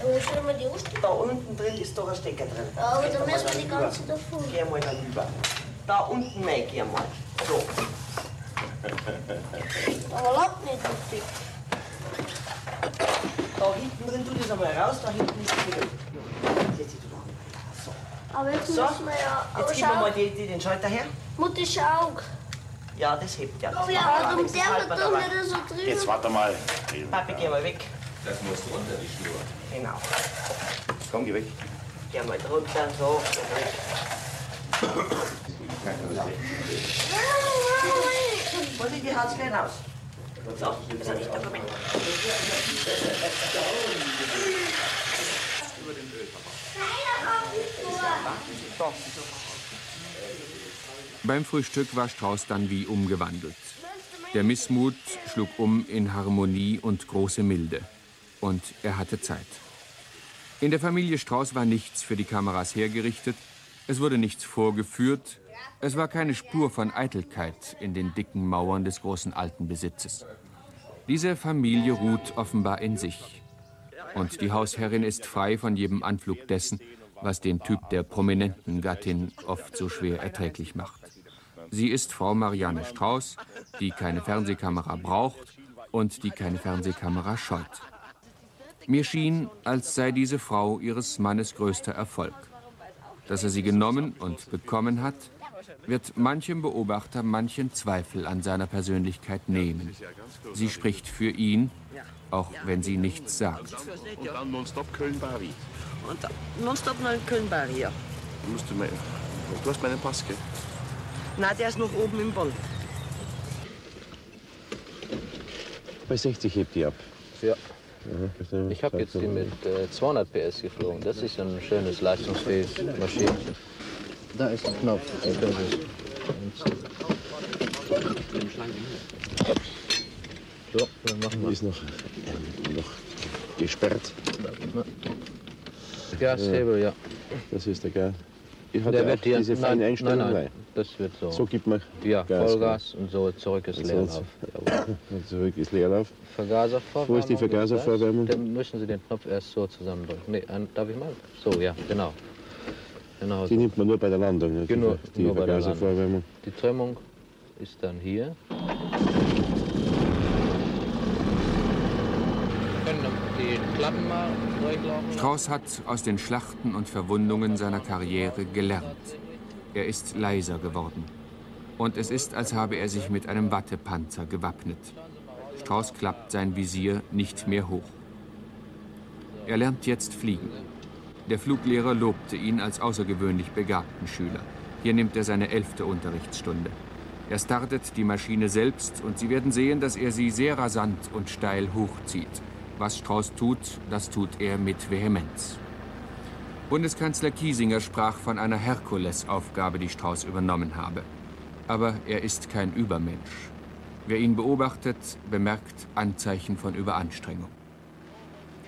Da, die da unten drin ist doch ein Stecker drin. Ja, aber da müssen wir die ganze davon. Geh mal da rüber. Da unten rein, geh mal. So. Aber lacht nicht richtig. Da hinten drin, tu das einmal raus, da hinten ist es drin. Setz dich da an. So. Aber jetzt so. Müssen wir ja... Jetzt geben wir mal die, die, den Schalter her. Mutter, schau. Ja, das hebt ja. Das ja, aber um der wird doch nicht so drin. Jetzt warte mal. Papi, geh mal weg. Das muss runter, die Schnur. Genau. Komm, geh weg. Geh mal drunter, so. Muss ich die Haus wieder raus? So, das ist nicht der Moment. Über den Öl, Papa. Nein, da kommt nicht vor. So. Beim Frühstück war Strauß dann wie umgewandelt. Der Missmut schlug um in Harmonie und große Milde. Und er hatte Zeit. In der Familie Strauß war nichts für die Kameras hergerichtet. Es wurde nichts vorgeführt. Es war keine Spur von Eitelkeit in den dicken Mauern des großen alten Besitzes. Diese Familie ruht offenbar in sich. Und die Hausherrin ist frei von jedem Anflug dessen, was den Typ der prominenten Gattin oft so schwer erträglich macht. Sie ist Frau Marianne Strauß, die keine Fernsehkamera braucht und die keine Fernsehkamera scheut. Mir schien, als sei diese Frau ihres Mannes größter Erfolg. Dass er sie genommen und bekommen hat, wird manchem Beobachter manchen Zweifel an seiner Persönlichkeit nehmen. Sie spricht für ihn, auch wenn sie nichts sagt. Und dann nonstop Köln-Bari. Und dann nonstop Köln-Bari, ja. Du hast meinen Pass, gell? Na, der ist noch oben im Bonn. Bei sechzig hebt die ab. Ja. Ich habe jetzt die mit äh, zweihundert P S geflogen. Das ist ein schönes, leistungsfähiges Maschinchen. Da ist ein Knopf. So, dann machen wir. Die ist noch, äh, noch gesperrt. Gashebel, ja. Das ist der Gas. Der wird hier diese feine Einstellung. Nein, nein, das wird so. So gibt man ja, Gas, Vollgas und so zurück ist Leerlauf. Zurück ist Leerlauf. Vergaservorwärmung. Wo ist die Vergaservorwärmung? Dann müssen Sie den Knopf erst so zusammendrücken. Nee, darf ich mal? So, ja, genau. Genau die so. Nimmt man nur bei der Landung. Ne? Genau, die nur bei der Landung. Die Trimmung ist dann hier. Strauß hat aus den Schlachten und Verwundungen seiner Karriere gelernt. Er ist leiser geworden. Und es ist, als habe er sich mit einem Wattepanzer gewappnet. Strauß klappt sein Visier nicht mehr hoch. Er lernt jetzt fliegen. Der Fluglehrer lobte ihn als außergewöhnlich begabten Schüler. Hier nimmt er seine elfte Unterrichtsstunde. Er startet die Maschine selbst und Sie werden sehen, dass er sie sehr rasant und steil hochzieht. Was Strauß tut, das tut er mit Vehemenz. Bundeskanzler Kiesinger sprach von einer Herkulesaufgabe, die Strauß übernommen habe. Aber er ist kein Übermensch. Wer ihn beobachtet, bemerkt Anzeichen von Überanstrengung.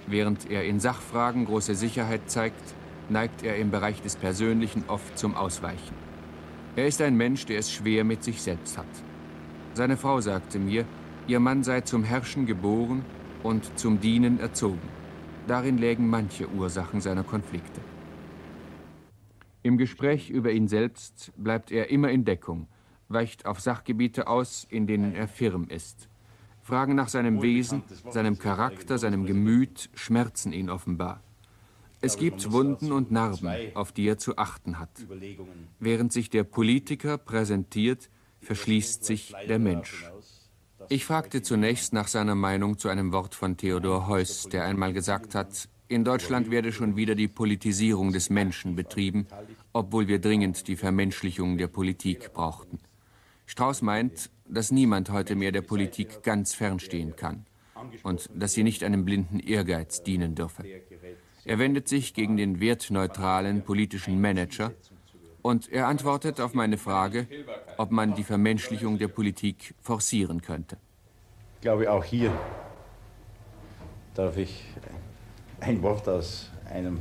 Während er in Sachfragen große Sicherheit zeigt, neigt er im Bereich des Persönlichen oft zum Ausweichen. Er ist ein Mensch, der es schwer mit sich selbst hat. Seine Frau sagte mir, ihr Mann sei zum Herrschen geboren und zum Dienen erzogen. Darin lägen manche Ursachen seiner Konflikte. Im Gespräch über ihn selbst bleibt er immer in Deckung, weicht auf Sachgebiete aus, in denen er firm ist. Fragen nach seinem Wesen, seinem Charakter, seinem Gemüt schmerzen ihn offenbar. Es gibt Wunden und Narben, auf die er zu achten hat. Während sich der Politiker präsentiert, verschließt sich der Mensch. Ich fragte zunächst nach seiner Meinung zu einem Wort von Theodor Heuss, der einmal gesagt hat, in Deutschland werde schon wieder die Politisierung des Menschen betrieben, obwohl wir dringend die Vermenschlichung der Politik brauchten. Strauß meint, dass niemand heute mehr der Politik ganz fernstehen kann und dass sie nicht einem blinden Ehrgeiz dienen dürfe. Er wendet sich gegen den wertneutralen politischen Manager, und er antwortet auf meine Frage, ob man die Vermenschlichung der Politik forcieren könnte. Ich glaube, auch hier darf ich ein Wort aus einem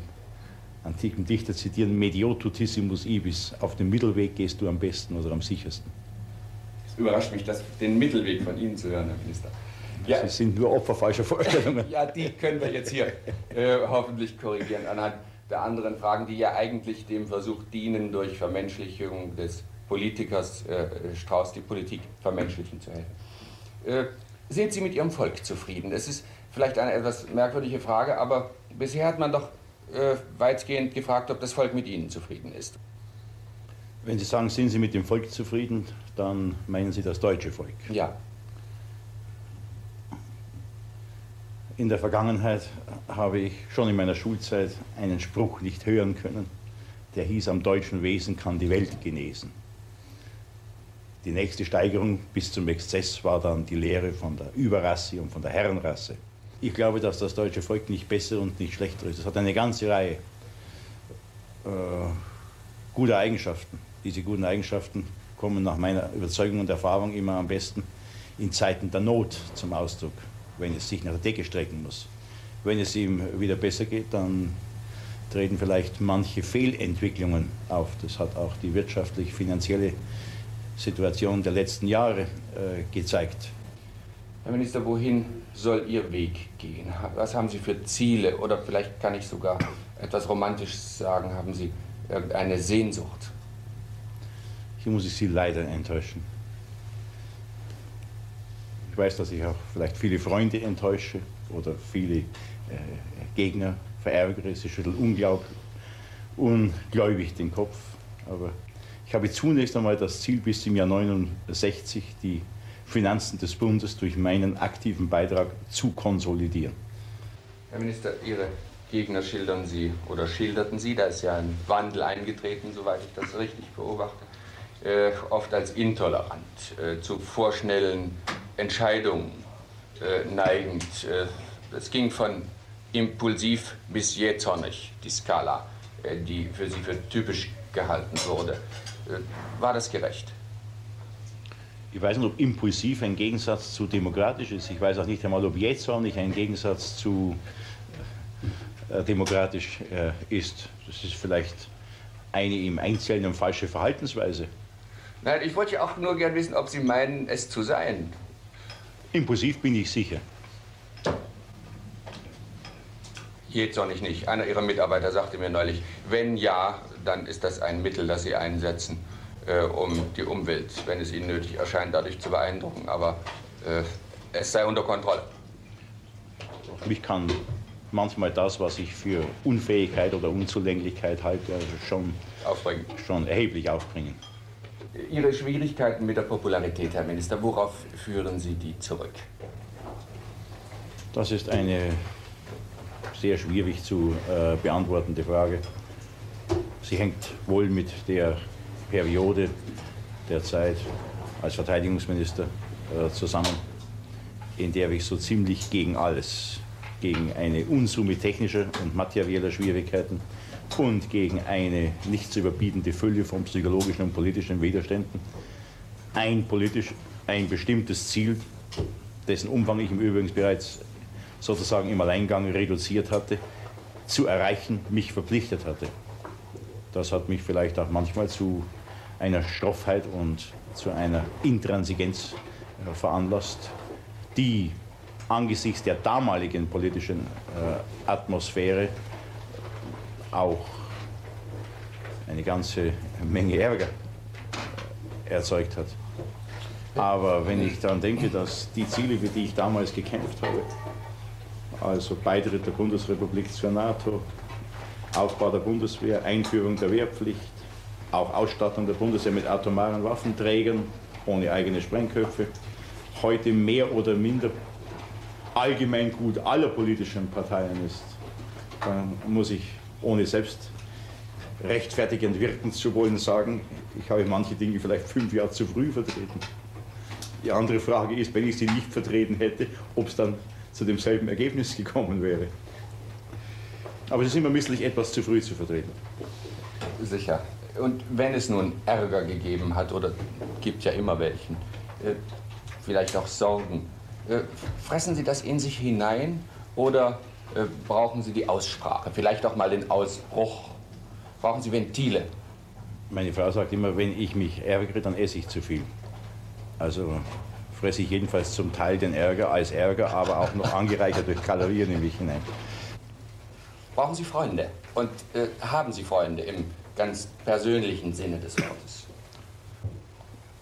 antiken Dichter zitieren. Medio tutissimus ibis. Auf dem Mittelweg gehst du am besten oder am sichersten. Es überrascht mich, dass den Mittelweg von Ihnen zu hören, Herr Minister. Ja. Sie sind nur Opfer falscher Vorstellungen. Ja, die können wir jetzt hier äh, hoffentlich korrigieren anhand der anderen Fragen, die ja eigentlich dem Versuch dienen, durch Vermenschlichung des Politikers äh, Strauß die Politik vermenschlichen zu helfen. Äh, sind Sie mit Ihrem Volk zufrieden? Das ist vielleicht eine etwas merkwürdige Frage, aber bisher hat man doch äh, weitgehend gefragt, ob das Volk mit Ihnen zufrieden ist. Wenn Sie sagen, sind Sie mit dem Volk zufrieden, dann meinen Sie das deutsche Volk. Ja. In der Vergangenheit habe ich schon in meiner Schulzeit einen Spruch nicht hören können, der hieß, am deutschen Wesen kann die Welt genesen. Die nächste Steigerung bis zum Exzess war dann die Lehre von der Überrasse und von der Herrenrasse. Ich glaube, dass das deutsche Volk nicht besser und nicht schlechter ist. Es hat eine ganze Reihe äh, gute Eigenschaften. Diese guten Eigenschaften kommen nach meiner Überzeugung und Erfahrung immer am besten in Zeiten der Not zum Ausdruck, wenn es sich nach der Decke strecken muss. Wenn es ihm wieder besser geht, dann treten vielleicht manche Fehlentwicklungen auf. Das hat auch die wirtschaftlich-finanzielle Situation der letzten Jahre äh, gezeigt. Herr Minister, wohin soll Ihr Weg gehen? Was haben Sie für Ziele? Oder vielleicht kann ich sogar etwas Romantisches sagen, haben Sie irgendeine Sehnsucht? Hier muss ich Sie leider enttäuschen. Ich weiß, dass ich auch vielleicht viele Freunde enttäusche oder viele äh, Gegner verärgere. Sie schütteln unglaublich, ungläubig den Kopf. Aber ich habe zunächst einmal das Ziel, bis zum Jahr neunzehnhundertneunundsechzig die Finanzen des Bundes durch meinen aktiven Beitrag zu konsolidieren. Herr Minister, Ihre Gegner schildern Sie oder schilderten Sie, da ist ja ein Wandel eingetreten, soweit ich das richtig beobachte, äh, oft als intolerant, äh, zu vorschnellen Entscheidungen äh, neigend. Es äh, ging von impulsiv bis jähzornig, die Skala, äh, die für Sie für typisch gehalten wurde. Äh, war das gerecht? Ich weiß nicht, ob impulsiv ein Gegensatz zu demokratisch ist. Ich weiß auch nicht einmal, ob jähzornig ein Gegensatz zu äh, demokratisch äh, ist. Das ist vielleicht eine im Einzelnen falsche Verhaltensweise. Nein, ich wollte ja auch nur gern wissen, ob Sie meinen, es zu sein. Impulsiv bin ich sicher. Jähzornig nicht. Einer Ihrer Mitarbeiter sagte mir neulich, wenn ja, dann ist das ein Mittel, das Sie einsetzen, äh, um die Umwelt, wenn es Ihnen nötig erscheint, dadurch zu beeindrucken. Aber äh, es sei unter Kontrolle. Mich kann manchmal das, was ich für Unfähigkeit oder Unzulänglichkeit halte, also schon, aufbringen. schon erheblich aufbringen. Ihre Schwierigkeiten mit der Popularität, Herr Minister, worauf führen Sie die zurück? Das ist eine sehr schwierig zu äh, beantwortende Frage. Sie hängt wohl mit der Periode der Zeit als Verteidigungsminister äh, zusammen, in der ich so ziemlich gegen alles, gegen eine Unsumme technischer und materieller Schwierigkeiten und gegen eine nicht zu überbietende Fülle von psychologischen und politischen Widerständen ein politisch, ein bestimmtes Ziel, dessen Umfang ich im Übrigen bereits sozusagen im Alleingang reduziert hatte, zu erreichen, mich verpflichtet hatte. Das hat mich vielleicht auch manchmal zu einer Schroffheit und zu einer Intransigenz äh, veranlasst, die angesichts der damaligen politischen äh, Atmosphäre auch eine ganze Menge Ärger erzeugt hat. Aber wenn ich daran denke, dass die Ziele, für die ich damals gekämpft habe, also Beitritt der Bundesrepublik zur NATO, Aufbau der Bundeswehr, Einführung der Wehrpflicht, auch Ausstattung der Bundeswehr mit atomaren Waffenträgern, ohne eigene Sprengköpfe, heute mehr oder minder Allgemeingut aller politischen Parteien ist, dann muss ich, ohne selbst rechtfertigend wirken zu wollen, sagen, ich habe manche Dinge vielleicht fünf Jahre zu früh vertreten. Die andere Frage ist, wenn ich sie nicht vertreten hätte, ob es dann zu demselben Ergebnis gekommen wäre. Aber es ist immer misslich, etwas zu früh zu vertreten. Sicher. Und wenn es nun Ärger gegeben hat, oder gibt ja immer welchen, vielleicht auch Sorgen, fressen Sie das in sich hinein oder brauchen Sie die Aussprache, vielleicht auch mal den Ausbruch? Brauchen Sie Ventile? Meine Frau sagt immer, wenn ich mich ärgere, dann esse ich zu viel. Also fresse ich jedenfalls zum Teil den Ärger als Ärger, aber auch noch angereichert durch Kalorien in mich hinein. Brauchen Sie Freunde? Und äh, haben Sie Freunde im ganz persönlichen Sinne des Wortes?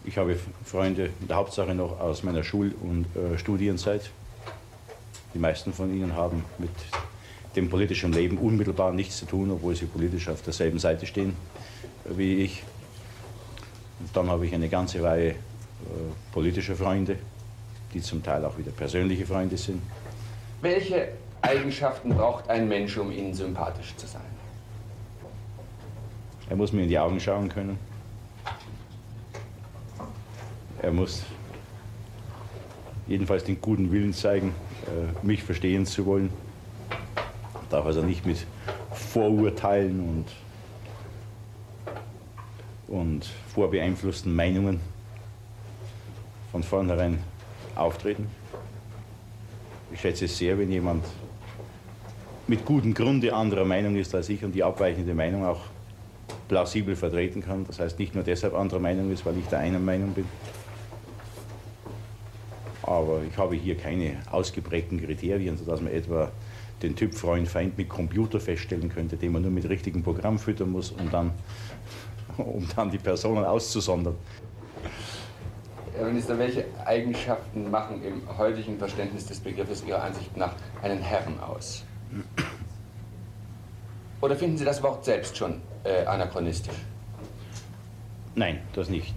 Ich habe Freunde in der Hauptsache noch aus meiner Schul- und äh, Studienzeit. Die meisten von ihnen haben mit dem politischen Leben unmittelbar nichts zu tun, obwohl sie politisch auf derselben Seite stehen wie ich. Und dann habe ich eine ganze Reihe äh, politischer Freunde, die zum Teil auch wieder persönliche Freunde sind. Welche Eigenschaften braucht ein Mensch, um Ihnen sympathisch zu sein? Er muss mir in die Augen schauen können. Er muss jedenfalls den guten Willen zeigen, mich verstehen zu wollen. Darf also nicht mit Vorurteilen und und vorbeeinflussten Meinungen von vornherein auftreten. Ich schätze es sehr, wenn jemand mit gutem Grunde anderer Meinung ist als ich und die abweichende Meinung auch plausibel vertreten kann. Das heißt, nicht nur deshalb anderer Meinung ist, weil ich der einen Meinung bin. Aber ich habe hier keine ausgeprägten Kriterien, sodass man etwa den Typ Freund, Feind mit Computer feststellen könnte, den man nur mit richtigem Programm füttern muss, um dann, um dann die Personen auszusondern. Herr Minister, welche Eigenschaften machen im heutigen Verständnis des Begriffes Ihrer Ansicht nach einen Herrn aus? Oder finden Sie das Wort selbst schon äh, anachronistisch? Nein, das nicht.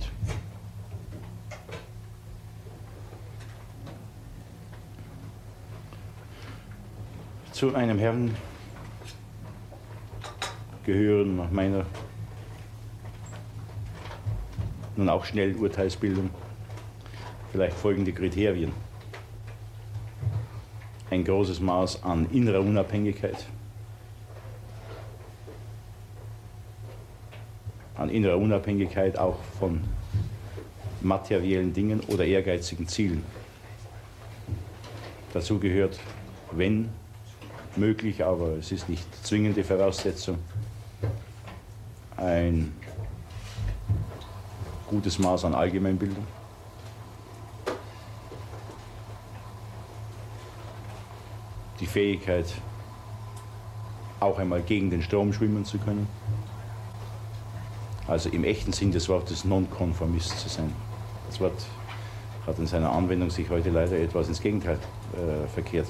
Zu einem Herrn gehören nach meiner nun auch schnellen Urteilsbildung vielleicht folgende Kriterien. Ein großes Maß an innerer Unabhängigkeit. An innerer Unabhängigkeit auch von materiellen Dingen oder ehrgeizigen Zielen. Dazu gehört, wenn möglich, aber es ist nicht zwingende Voraussetzung, ein gutes Maß an Allgemeinbildung. Die Fähigkeit, auch einmal gegen den Strom schwimmen zu können. Also im echten Sinn des Wortes Nonkonformist zu sein. Das Wort hat in seiner Anwendung sich heute leider etwas ins Gegenteil äh, verkehrt.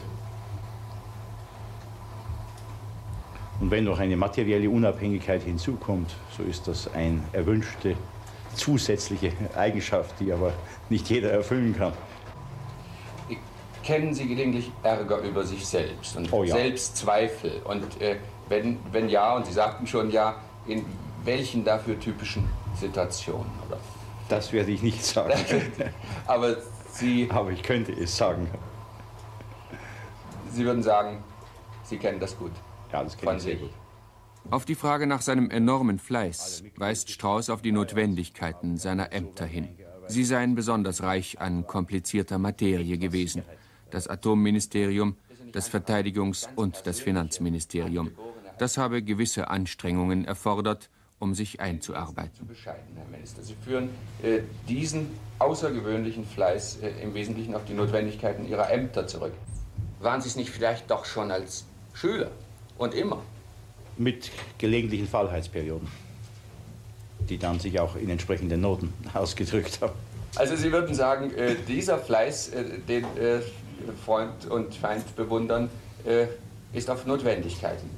Und wenn noch eine materielle Unabhängigkeit hinzukommt, so ist das eine erwünschte zusätzliche Eigenschaft, die aber nicht jeder erfüllen kann. Kennen Sie gelegentlich Ärger über sich selbst und oh ja. Selbstzweifel? Und äh, wenn, wenn ja, und Sie sagten schon ja, in welchen dafür typischen Situationen? Oder? Das werde ich nicht sagen. Aber, Sie, Aber ich könnte es sagen. Sie würden sagen, Sie kennen das gut. Ja, das kenne ich sehr gut. Auf die Frage nach seinem enormen Fleiß weist Strauß auf die Notwendigkeiten seiner Ämter hin. Sie seien besonders reich an komplizierter Materie gewesen. Das Atomministerium, das Verteidigungs- und das Finanzministerium. Das habe gewisse Anstrengungen erfordert, um sich einzuarbeiten. Sie führen äh, diesen außergewöhnlichen Fleiß äh, im Wesentlichen auf die Notwendigkeiten Ihrer Ämter zurück. Waren Sie es nicht vielleicht doch schon als Schüler und immer? Mit gelegentlichen Faulheitsperioden, die dann sich auch in entsprechenden Noten ausgedrückt haben. Also Sie würden sagen, äh, dieser Fleiß, äh, den äh, Freund und Feind bewundern, äh, ist auf Notwendigkeiten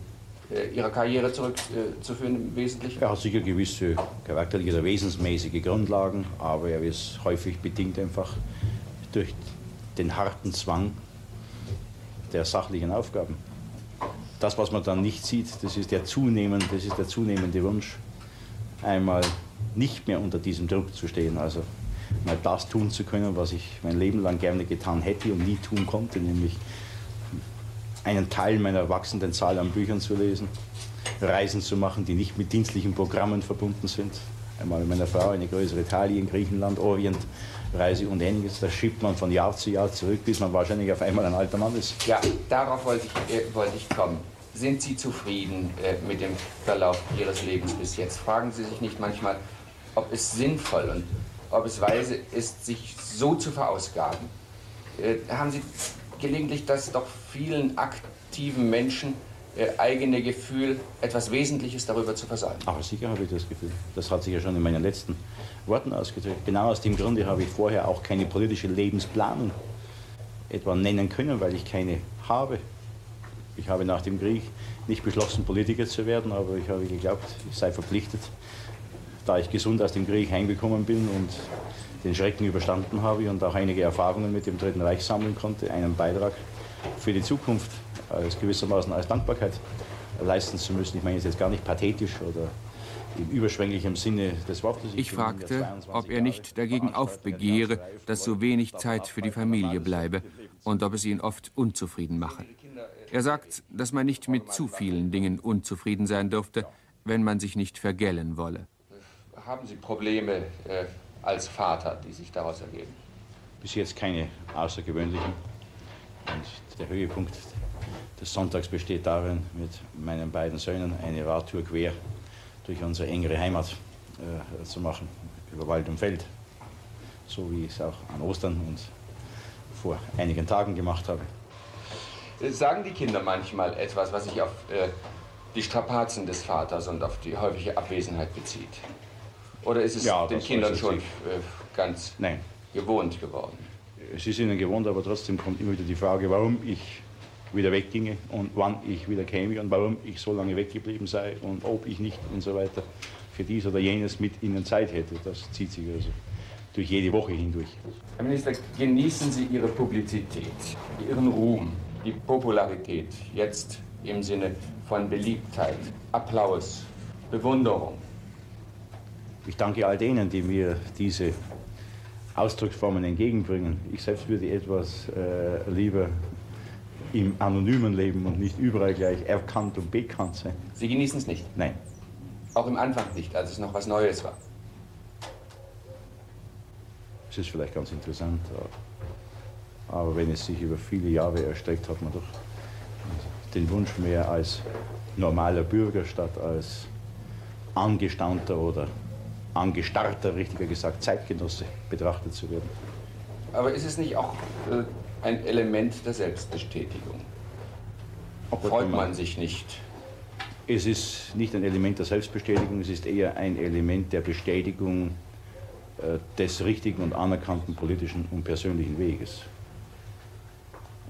äh, Ihrer Karriere zurückzuführen äh, im Wesentlichen? Er hat sicher gewisse charakterliche oder wesensmäßige Grundlagen, aber er ist häufig bedingt einfach durch den harten Zwang der sachlichen Aufgaben. Das, was man dann nicht sieht, das ist der zunehmende, das ist der zunehmende Wunsch, einmal nicht mehr unter diesem Druck zu stehen, also mal das tun zu können, was ich mein Leben lang gerne getan hätte und nie tun konnte, nämlich einen Teil meiner wachsenden Zahl an Büchern zu lesen, Reisen zu machen, die nicht mit dienstlichen Programmen verbunden sind. Einmal mit meiner Frau eine größere Italien, Griechenland, Orient, Reise und Ähnliches. Da schiebt man von Jahr zu Jahr zurück, bis man wahrscheinlich auf einmal ein alter Mann ist. Ja, darauf wollte ich, äh, wollte ich kommen. Sind Sie zufrieden äh, mit dem Verlauf Ihres Lebens bis jetzt? Fragen Sie sich nicht manchmal, ob es sinnvoll und ob es weise ist, sich so zu verausgaben? Äh, haben Sie gelegentlich das doch vielen aktiven Menschen Äh, eigene Gefühl, etwas Wesentliches darüber zu versäumen? Aber sicher habe ich das Gefühl. Das hat sich ja schon in meinen letzten Worten ausgedrückt. Genau aus dem Grunde habe ich vorher auch keine politische Lebensplanung etwa nennen können, weil ich keine habe. Ich habe nach dem Krieg nicht beschlossen, Politiker zu werden, aber ich habe geglaubt, ich sei verpflichtet, da ich gesund aus dem Krieg heimgekommen bin und den Schrecken überstanden habe und auch einige Erfahrungen mit dem Dritten Reich sammeln konnte, einen Beitrag für die Zukunft als gewissermaßen als Dankbarkeit leisten zu müssen. Ich meine, es ist jetzt gar nicht pathetisch oder im überschwänglichen Sinne des Wortes. Ich, ich fragte, ob er nicht dagegen aufbegehre, dass so wenig Zeit für die Familie bleibe und ob es ihn oft unzufrieden mache. Er sagt, dass man nicht mit zu vielen Dingen unzufrieden sein dürfte, wenn man sich nicht vergällen wolle. haben Sie Probleme äh, als Vater, die sich daraus ergeben? Bis jetzt keine außergewöhnlichen. Und der Höhepunkt des Sonntags besteht darin, mit meinen beiden Söhnen eine Radtour quer durch unsere engere Heimat äh, zu machen, über Wald und Feld, so wie ich es auch an Ostern und vor einigen Tagen gemacht habe. Sagen die Kinder manchmal etwas, was sich auf äh, die Strapazen des Vaters und auf die häufige Abwesenheit bezieht? Oder ist es ja, den Kindern schon äh, ganz Nein. gewohnt geworden? Es ist ihnen gewohnt, aber trotzdem kommt immer wieder die Frage, warum ich wieder wegginge und wann ich wieder käme und warum ich so lange weggeblieben sei und ob ich nicht und so weiter für dies oder jenes mit ihnen Zeit hätte. Das zieht sich also durch jede Woche hindurch. Herr Minister, genießen Sie Ihre Publizität, Ihren Ruhm, die Popularität, jetzt im Sinne von Beliebtheit, Applaus, Bewunderung. Ich danke all denen, die mir diese Ausdrucksformen entgegenbringen. Ich selbst würde etwas äh, lieber im anonymen Leben und nicht überall gleich erkannt und bekannt sein. Sie genießen es nicht? Nein. Auch im Anfang nicht, als es noch was Neues war? Es ist vielleicht ganz interessant, aber wenn es sich über viele Jahre erstreckt, hat man doch den Wunsch, mehr als normaler Bürger statt als angestammter oder angestarrter, richtiger gesagt, Zeitgenosse betrachtet zu werden. Aber ist es nicht auch äh, ein Element der Selbstbestätigung? Freut man sich nicht? Es ist nicht ein Element der Selbstbestätigung, es ist eher ein Element der Bestätigung äh, des richtigen und anerkannten politischen und persönlichen Weges.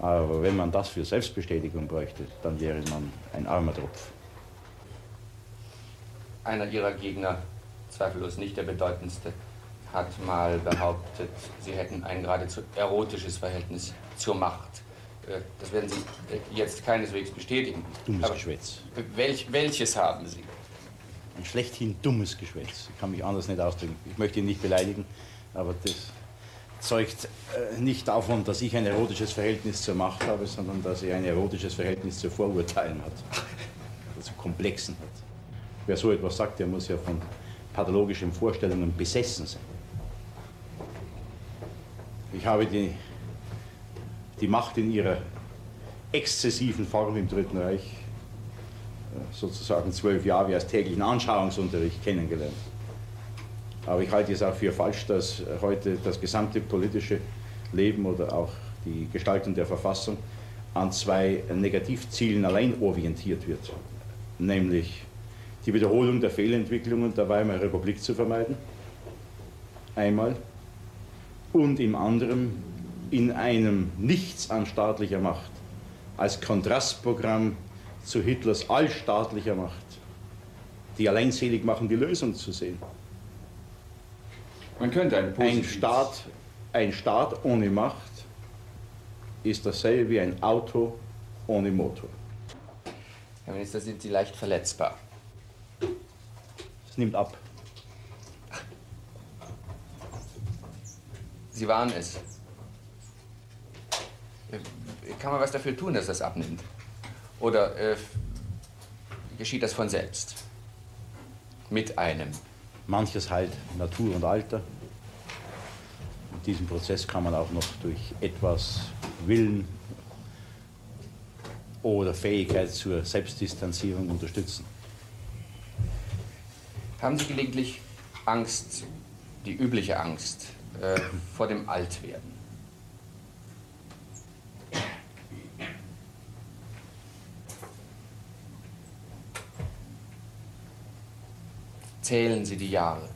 Aber wenn man das für Selbstbestätigung bräuchte, dann wäre man ein armer Tropf. Einer Ihrer Gegner, zweifellos nicht der bedeutendste, hat mal behauptet, Sie hätten ein geradezu erotisches Verhältnis zur Macht. Das werden Sie jetzt keineswegs bestätigen. Dummes Aber Geschwätz. Welch, welches haben Sie? Ein schlechthin dummes Geschwätz. Ich kann mich anders nicht ausdrücken. Ich möchte ihn nicht beleidigen, aber das zeugt nicht davon, dass ich ein erotisches Verhältnis zur Macht habe, sondern dass er ein erotisches Verhältnis zu Vorurteilen hat, zu Komplexen hat. Wer so etwas sagt, der muss ja von pathologischen Vorstellungen besessen sein. Ich habe die, die Macht in ihrer exzessiven Form im Dritten Reich sozusagen zwölf Jahre als täglichen Anschauungsunterricht kennengelernt. Aber ich halte es auch für falsch, dass heute das gesamte politische Leben oder auch die Gestaltung der Verfassung an zwei Negativzielen allein orientiert wird, nämlich die Wiederholung der Fehlentwicklungen der Weimarer Republik zu vermeiden, einmal, und im anderen in einem Nichts an staatlicher Macht als Kontrastprogramm zu Hitlers allstaatlicher Macht die alleinselig machen, die Lösung zu sehen. Man könnte ein, ein, Staat, ein Staat ohne Macht ist dasselbe wie ein Auto ohne Motor. Herr Minister, sind Sie leicht verletzbar? Es nimmt ab. Sie waren es. Kann man was dafür tun, dass das abnimmt? Oder äh, geschieht das von selbst? Mit einem? Manches heilt Natur und Alter. Und diesen Prozess kann man auch noch durch etwas Willen oder Fähigkeit zur Selbstdistanzierung unterstützen. Haben Sie gelegentlich Angst, die übliche Angst, äh, vor dem Altwerden? Zählen Sie die Jahre?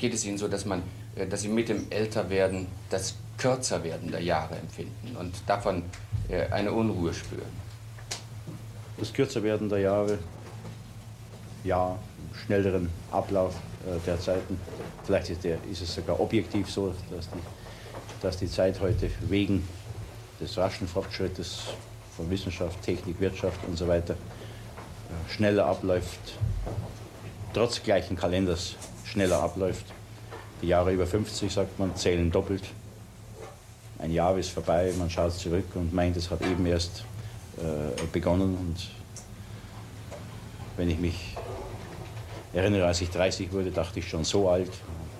Geht es Ihnen so, dass man, dass Sie mit dem Älterwerden das Kürzerwerden der Jahre empfinden und davon eine Unruhe spüren? Das Kürzerwerden der Jahre, ja, schnelleren Ablauf der Zeiten. Vielleicht ist, der, ist es sogar objektiv so, dass die, dass die Zeit heute wegen des raschen Fortschrittes von Wissenschaft, Technik, Wirtschaft und so weiter schneller abläuft, trotz gleichen Kalenders schneller abläuft. Die Jahre über fünfzig, sagt man, zählen doppelt. Ein Jahr ist vorbei, man schaut zurück und meint, es hat eben erst äh, begonnen. Und wenn ich mich erinnere, als ich dreißig wurde, dachte ich schon so alt.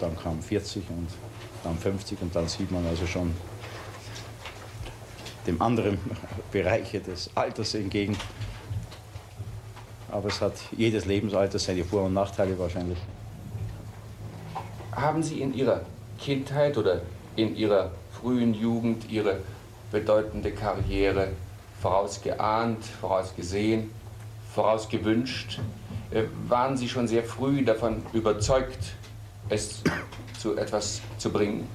Dann kam vierzig und dann fünfzig und dann sieht man also schon dem anderen Bereiche des Alters entgegen. Aber es hat jedes Lebensalter seine Vor- und Nachteile wahrscheinlich. Haben Sie in Ihrer Kindheit oder in Ihrer frühen Jugend Ihre bedeutende Karriere vorausgeahnt, vorausgesehen, vorausgewünscht? Waren Sie schon sehr früh davon überzeugt, es zu etwas zu bringen,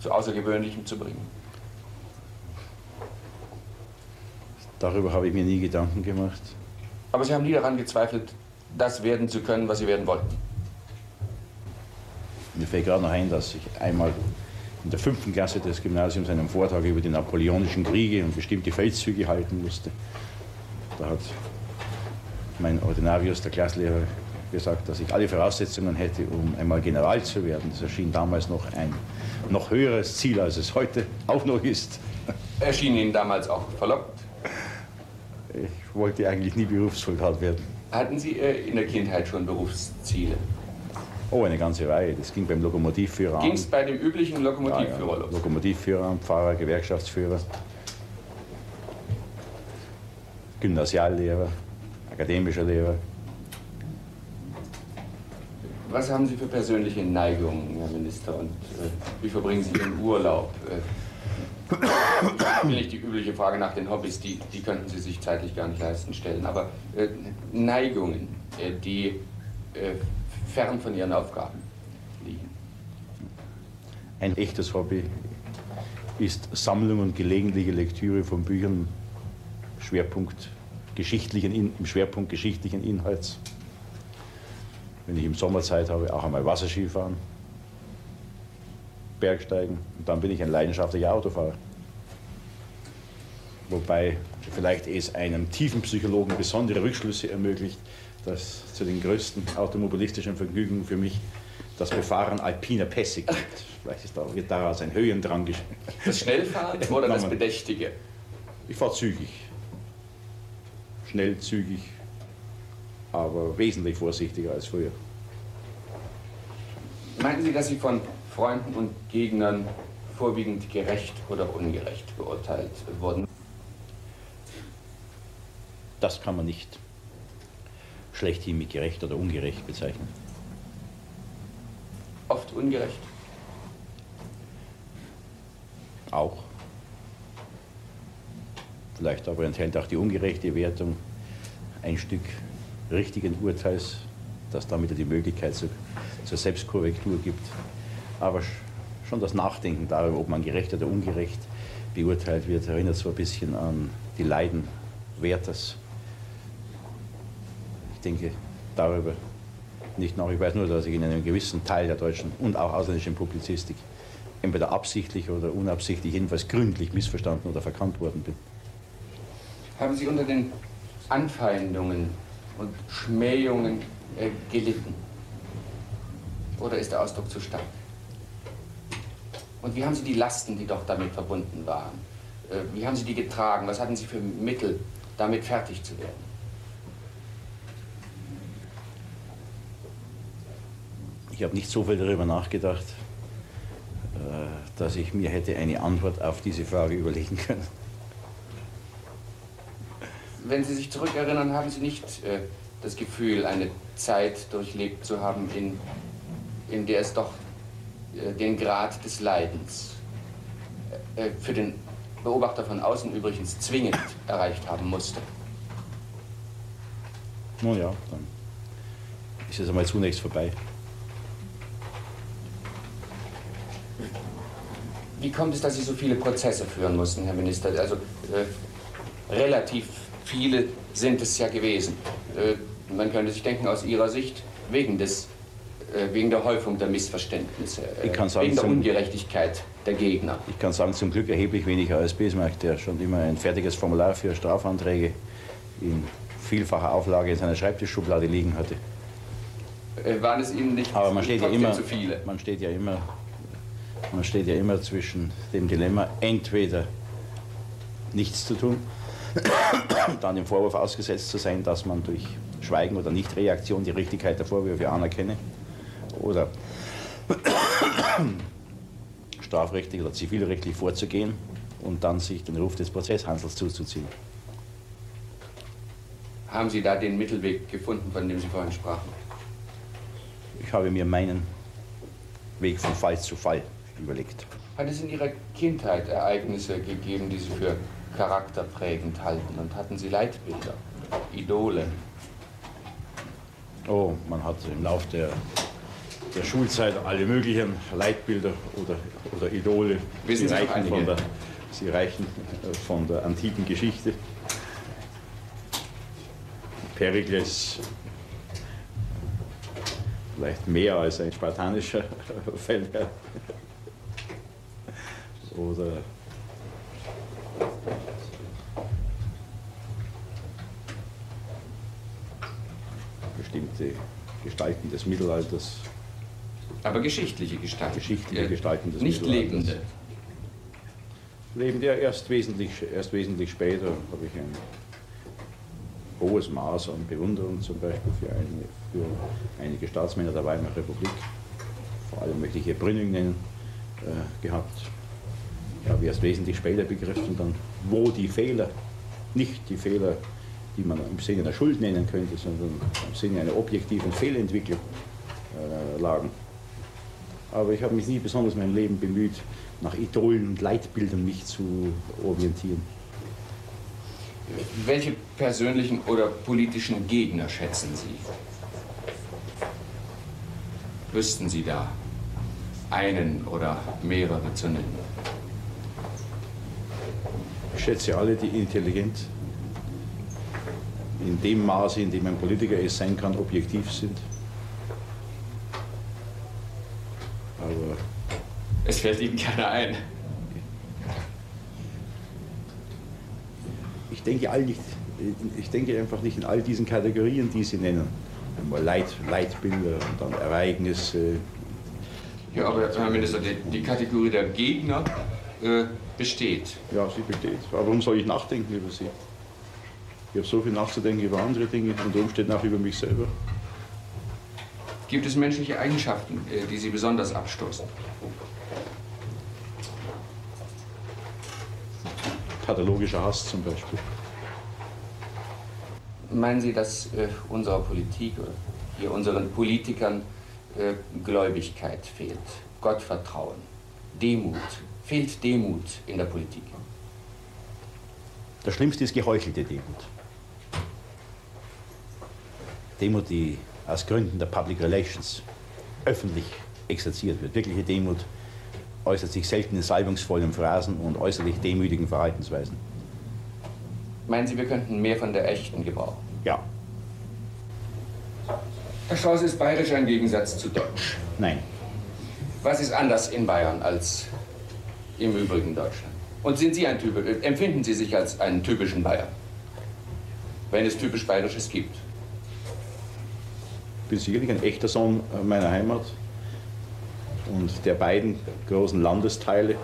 zu Außergewöhnlichem zu bringen? Darüber habe ich mir nie Gedanken gemacht. Aber Sie haben nie daran gezweifelt, das werden zu können, was Sie werden wollten? Mir fällt gerade noch ein, dass ich einmal in der fünften Klasse des Gymnasiums einen Vortrag über die napoleonischen Kriege und bestimmte Feldzüge halten musste. Da hat mein Ordinarius, der Klassenlehrer, gesagt, dass ich alle Voraussetzungen hätte, um einmal General zu werden. Das erschien damals noch ein noch höheres Ziel, als es heute auch noch ist. Erschien Ihnen damals auch verlockt? Ich wollte eigentlich nie Berufssoldat werden. Hatten Sie äh, in der Kindheit schon Berufsziele? Oh, eine ganze Reihe. Das ging beim Lokomotivführer an. Ging es bei dem üblichen Lokomotivführer los? Ja, ja. Lokomotivführer, Fahrer, Gewerkschaftsführer, Gymnasiallehrer, akademischer Lehrer. Was haben Sie für persönliche Neigungen, Herr Minister? Und äh, wie verbringen Sie den Urlaub? Äh, Natürlich die übliche Frage nach den Hobbys, die, die könnten Sie sich zeitlich gar nicht leisten stellen. Aber äh, Neigungen, äh, die äh, fern von Ihren Aufgaben liegen. Ein echtes Hobby ist Sammlung und gelegentliche Lektüre von Büchern Schwerpunkt geschichtlichen, im Schwerpunkt geschichtlichen Inhalts. Wenn ich im Sommer Zeit habe, auch einmal Wasserski fahren, Bergsteigen. Und dann bin ich ein leidenschaftlicher Autofahrer. Wobei vielleicht es einem tiefen Psychologen besondere Rückschlüsse ermöglicht, dass zu den größten automobilistischen Vergnügungen für mich das Befahren alpiner Pässe gibt. Vielleicht ist da daraus ein Höhendrang geschehen. Das Schnellfahren oder das Bedächtige? Ich fahre zügig. Schnell, zügig, aber wesentlich vorsichtiger als früher. Meinten Sie, dass Sie von Freunden und Gegnern vorwiegend gerecht oder ungerecht beurteilt wurden? Das kann man nicht schlechthin mit gerecht oder ungerecht bezeichnen. Oft ungerecht? Auch. Vielleicht aber enthält auch die ungerechte Wertung ein Stück richtigen Urteils, das damit die Möglichkeit zur, zur Selbstkorrektur gibt. Aber schon das Nachdenken darüber, ob man gerecht oder ungerecht beurteilt wird, erinnert so ein bisschen an die Leiden Werthers. Ich denke darüber nicht nach. Ich weiß nur, dass ich in einem gewissen Teil der deutschen und auch ausländischen Publizistik entweder absichtlich oder unabsichtlich, jedenfalls gründlich missverstanden oder verkannt worden bin. Haben Sie unter den Anfeindungen und Schmähungen äh, gelitten? Oder ist der Ausdruck zu stark? Und wie haben Sie die Lasten, die doch damit verbunden waren, äh, wie haben Sie die getragen? Was hatten Sie für Mittel, damit fertig zu werden? Ich habe nicht so viel darüber nachgedacht, dass ich mir hätte eine Antwort auf diese Frage überlegen können. Wenn Sie sich zurückerinnern, haben Sie nicht äh, das Gefühl, eine Zeit durchlebt zu haben, in, in der es doch äh, den Grad des Leidens äh, für den Beobachter von außen übrigens zwingend erreicht haben musste? Nun ja, dann ist es einmal zunächst vorbei. Wie kommt es, dass Sie so viele Prozesse führen mussten, Herr Minister? Also äh, relativ viele sind es ja gewesen. Äh, man könnte sich denken, aus Ihrer Sicht, wegen, des, äh, wegen der Häufung der Missverständnisse, äh, ich kann sagen, wegen der zum, Ungerechtigkeit der Gegner. Ich kann sagen, zum Glück erheblich weniger als Bismarck, der schon immer ein fertiges Formular für Strafanträge in vielfacher Auflage in seiner Schreibtischschublade liegen hatte. Äh, waren es Ihnen nicht Aber man steht ja immer, zu viele? Man steht ja immer... Man steht ja immer zwischen dem Dilemma, entweder nichts zu tun, dann dem Vorwurf ausgesetzt zu sein, dass man durch Schweigen oder Nichtreaktion die Richtigkeit der Vorwürfe anerkenne oder strafrechtlich oder zivilrechtlich vorzugehen und dann sich den Ruf des Prozesshandels zuzuziehen. Haben Sie da den Mittelweg gefunden, von dem Sie vorhin sprachen? Ich habe mir meinen Weg von Fall zu Fall überlegt. Hat es in Ihrer Kindheit Ereignisse gegeben, die Sie für charakterprägend halten? Und hatten Sie Leitbilder, Idole? Oh, man hat im Laufe der, der Schulzeit alle möglichen Leitbilder oder, oder Idole. Wissen Sie, reichen von der, sie reichen von der antiken Geschichte. Perikles, vielleicht mehr als ein spartanischer Feldherr. Oder bestimmte Gestalten des Mittelalters. Aber geschichtliche Gestalten. Geschichtliche äh, Gestalten des nicht Mittelalters. Nicht lebende. Lebende, ja, erst wesentlich, erst wesentlich später habe ich ein hohes Maß an Bewunderung zum Beispiel für, eine, für einige Staatsmänner der Weimarer Republik, vor allem möchte ich hier Brüning nennen, äh, gehabt. Ich habe erst wesentlich später begriffen, dann, wo die Fehler, nicht die Fehler, die man im Sinne der Schuld nennen könnte, sondern im Sinne einer objektiven Fehlentwicklung äh, lagen. Aber ich habe mich nie besonders mein Leben bemüht, nach Idolen und Leitbildern mich zu orientieren. Welche persönlichen oder politischen Gegner schätzen Sie? Wüssten Sie da einen oder mehrere zu nennen? Ich schätze alle, die intelligent, in dem Maße, in dem ein Politiker es sein kann, objektiv sind. Aber es fällt Ihnen keiner ein. Ich denke, all nicht, ich denke einfach nicht in all diesen Kategorien, die Sie nennen. Einmal Leit, Leitbilder und dann Ereignisse. Ja, aber Herr Minister, die, die Kategorie der Gegner äh, besteht. Ja, sie besteht. Aber warum soll ich nachdenken über sie? Ich habe so viel nachzudenken über andere Dinge und darum steht nach über mich selber. Gibt es menschliche Eigenschaften, die Sie besonders abstoßen? Pathologischer Hass zum Beispiel. Meinen Sie, dass äh, unserer Politik oder hier unseren Politikern äh, Gläubigkeit fehlt, Gottvertrauen, Demut? Fehlt Demut in der Politik? Das Schlimmste ist geheuchelte Demut. Demut, die aus Gründen der Public Relations öffentlich exerziert wird. Wirkliche Demut äußert sich selten in salbungsvollen Phrasen und äußerlich demütigen Verhaltensweisen. Meinen Sie, wir könnten mehr von der echten gebrauchen? Ja. Herr Strauß, ist Bayerisch ein Gegensatz zu Deutsch? Nein. Was ist anders in Bayern als im übrigen Deutschland? Und sind Sie ein Typ, empfinden Sie sich als einen typischen Bayern, wenn es typisch Bayerisches gibt? Ich bin sicherlich ein echter Sohn meiner Heimat und der beiden großen Landesteile,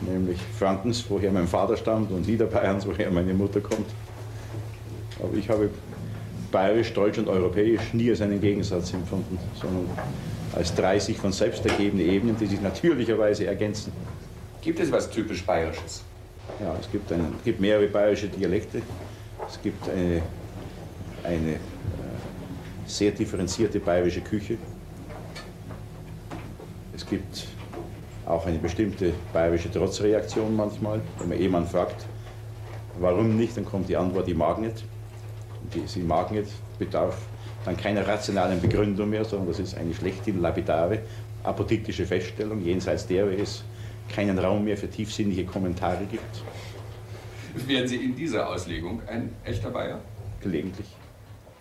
nämlich Frankens, woher mein Vater stammt, und Niederbayerns, woher meine Mutter kommt. Aber ich habe bayerisch, deutsch und europäisch nie als einen Gegensatz empfunden, sondern als drei sich von selbst ergebende Ebenen, die sich natürlicherweise ergänzen. Gibt es was typisch Bayerisches? Ja, es gibt, einen, es gibt mehrere bayerische Dialekte. Es gibt eine, eine äh, sehr differenzierte bayerische Küche. Es gibt auch eine bestimmte bayerische Trotzreaktion manchmal. Wenn man jemanden fragt, warum nicht, dann kommt die Antwort, ich mag nicht. Und sie mag nicht bedarf dann keiner rationalen Begründung mehr, sondern das ist eine schlechthin lapidare, apodiktische Feststellung, jenseits derer es keinen Raum mehr für tiefsinnige Kommentare gibt. Wären Sie in dieser Auslegung ein echter Bayer? Gelegentlich.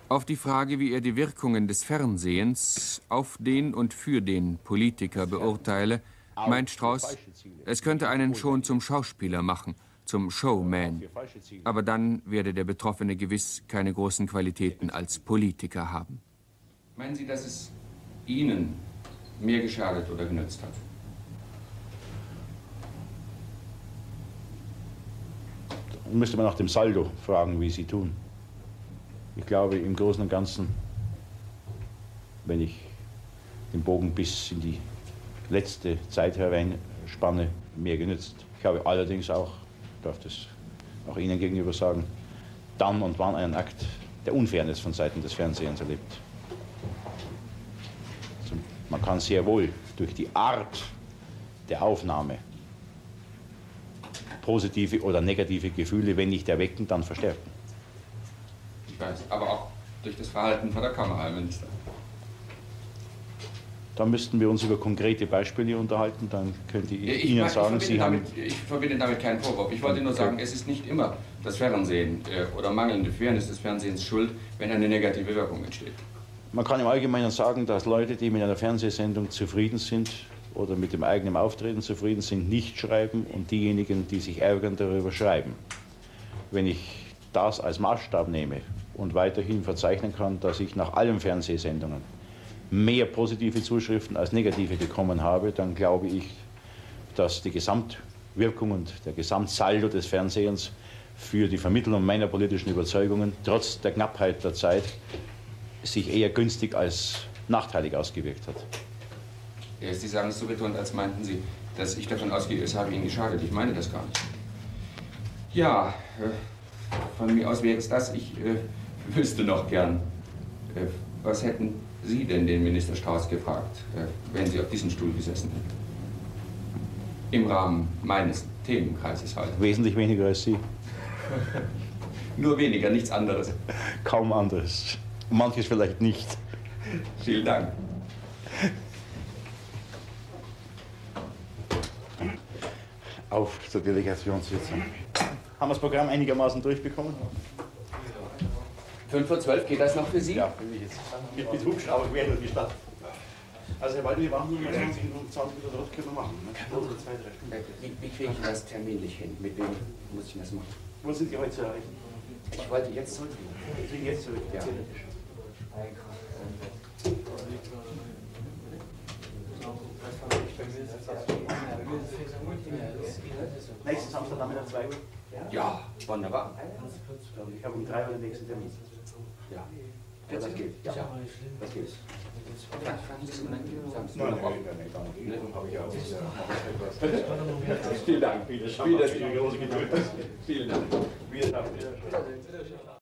Auf die Frage, wie er die Wirkungen des Fernsehens auf den und für den Politiker beurteile, meint Strauß, es könnte einen schon zum Schauspieler machen, zum Showman. Aber dann werde der Betroffene gewiss keine großen Qualitäten als Politiker haben. Meinen Sie, dass es Ihnen mehr geschadet oder genützt hat? Müsste man nach dem Saldo fragen, wie Sie tun. Ich glaube, im Großen und Ganzen, wenn ich den Bogen bis in die letzte Zeit hereinspanne, mehr genützt. Ich habe allerdings auch, ich darf das auch Ihnen gegenüber sagen, dann und wann einen Akt der Unfairness von Seiten des Fernsehens erlebt. Also man kann sehr wohl durch die Art der Aufnahme positive oder negative Gefühle, wenn nicht erwecken, dann verstärken. Ich weiß, aber auch durch das Verhalten vor der Kamera, Herr Minister. Da müssten wir uns über konkrete Beispiele unterhalten, dann könnte ich, ich Ihnen mag, sagen, ich Sie damit, haben... Ich verbinde damit keinen Vorwurf. Ich wollte nur sagen, okay. Es ist nicht immer das Fernsehen oder mangelnde Fairness des Fernsehens schuld, wenn eine negative Wirkung entsteht. Man kann im Allgemeinen sagen, dass Leute, die mit einer Fernsehsendung zufrieden sind oder mit dem eigenen Auftreten zufrieden sind, nicht schreiben und diejenigen, die sich ärgern, darüber schreiben. Wenn ich das als Maßstab nehme und weiterhin verzeichnen kann, dass ich nach allen Fernsehsendungen mehr positive Zuschriften als negative bekommen habe, dann glaube ich, dass die Gesamtwirkung und der Gesamtsaldo des Fernsehens für die Vermittlung meiner politischen Überzeugungen trotz der Knappheit der Zeit sich eher günstig als nachteilig ausgewirkt hat. Ja, Sie sagen es so betont, als meinten Sie, dass ich davon ausgehe, es habe Ihnen geschadet. Ich meine das gar nicht. Ja, von mir aus wäre es das. Ich äh, wüsste noch gern, äh, was hätten Sie denn den Minister Strauß gefragt, äh, wenn Sie auf diesem Stuhl gesessen hätten? Im Rahmen meines Themenkreises halt. Wesentlich weniger als Sie. Nur weniger, nichts anderes. Kaum anderes. Manches vielleicht nicht. Vielen Dank. Auf zur Delegationssitzung. Haben wir das Programm einigermaßen durchbekommen? fünf Uhr zwölf, geht das noch für Sie? Ja, will ich jetzt. Mit, mit Hubschrauber quer durch die Stadt. Also Herr Walter, wir waren nur zwanzig Uhr dort, können wir machen. Ne? Wie, wie kriege ich das terminlich hin? Mit wem muss ich das machen? Wo sind Sie heute zu erreichen? Ich wollte jetzt zurück. Ich kriege jetzt zurück. Ja. Nächsten Samstag Nachmittag zwei Uhr? Ja, wunderbar. Ich habe um drei Uhr den nächsten Termin. Ja, ja, das geht. Ja, das geht. Vielen Dank. Vielen Dank.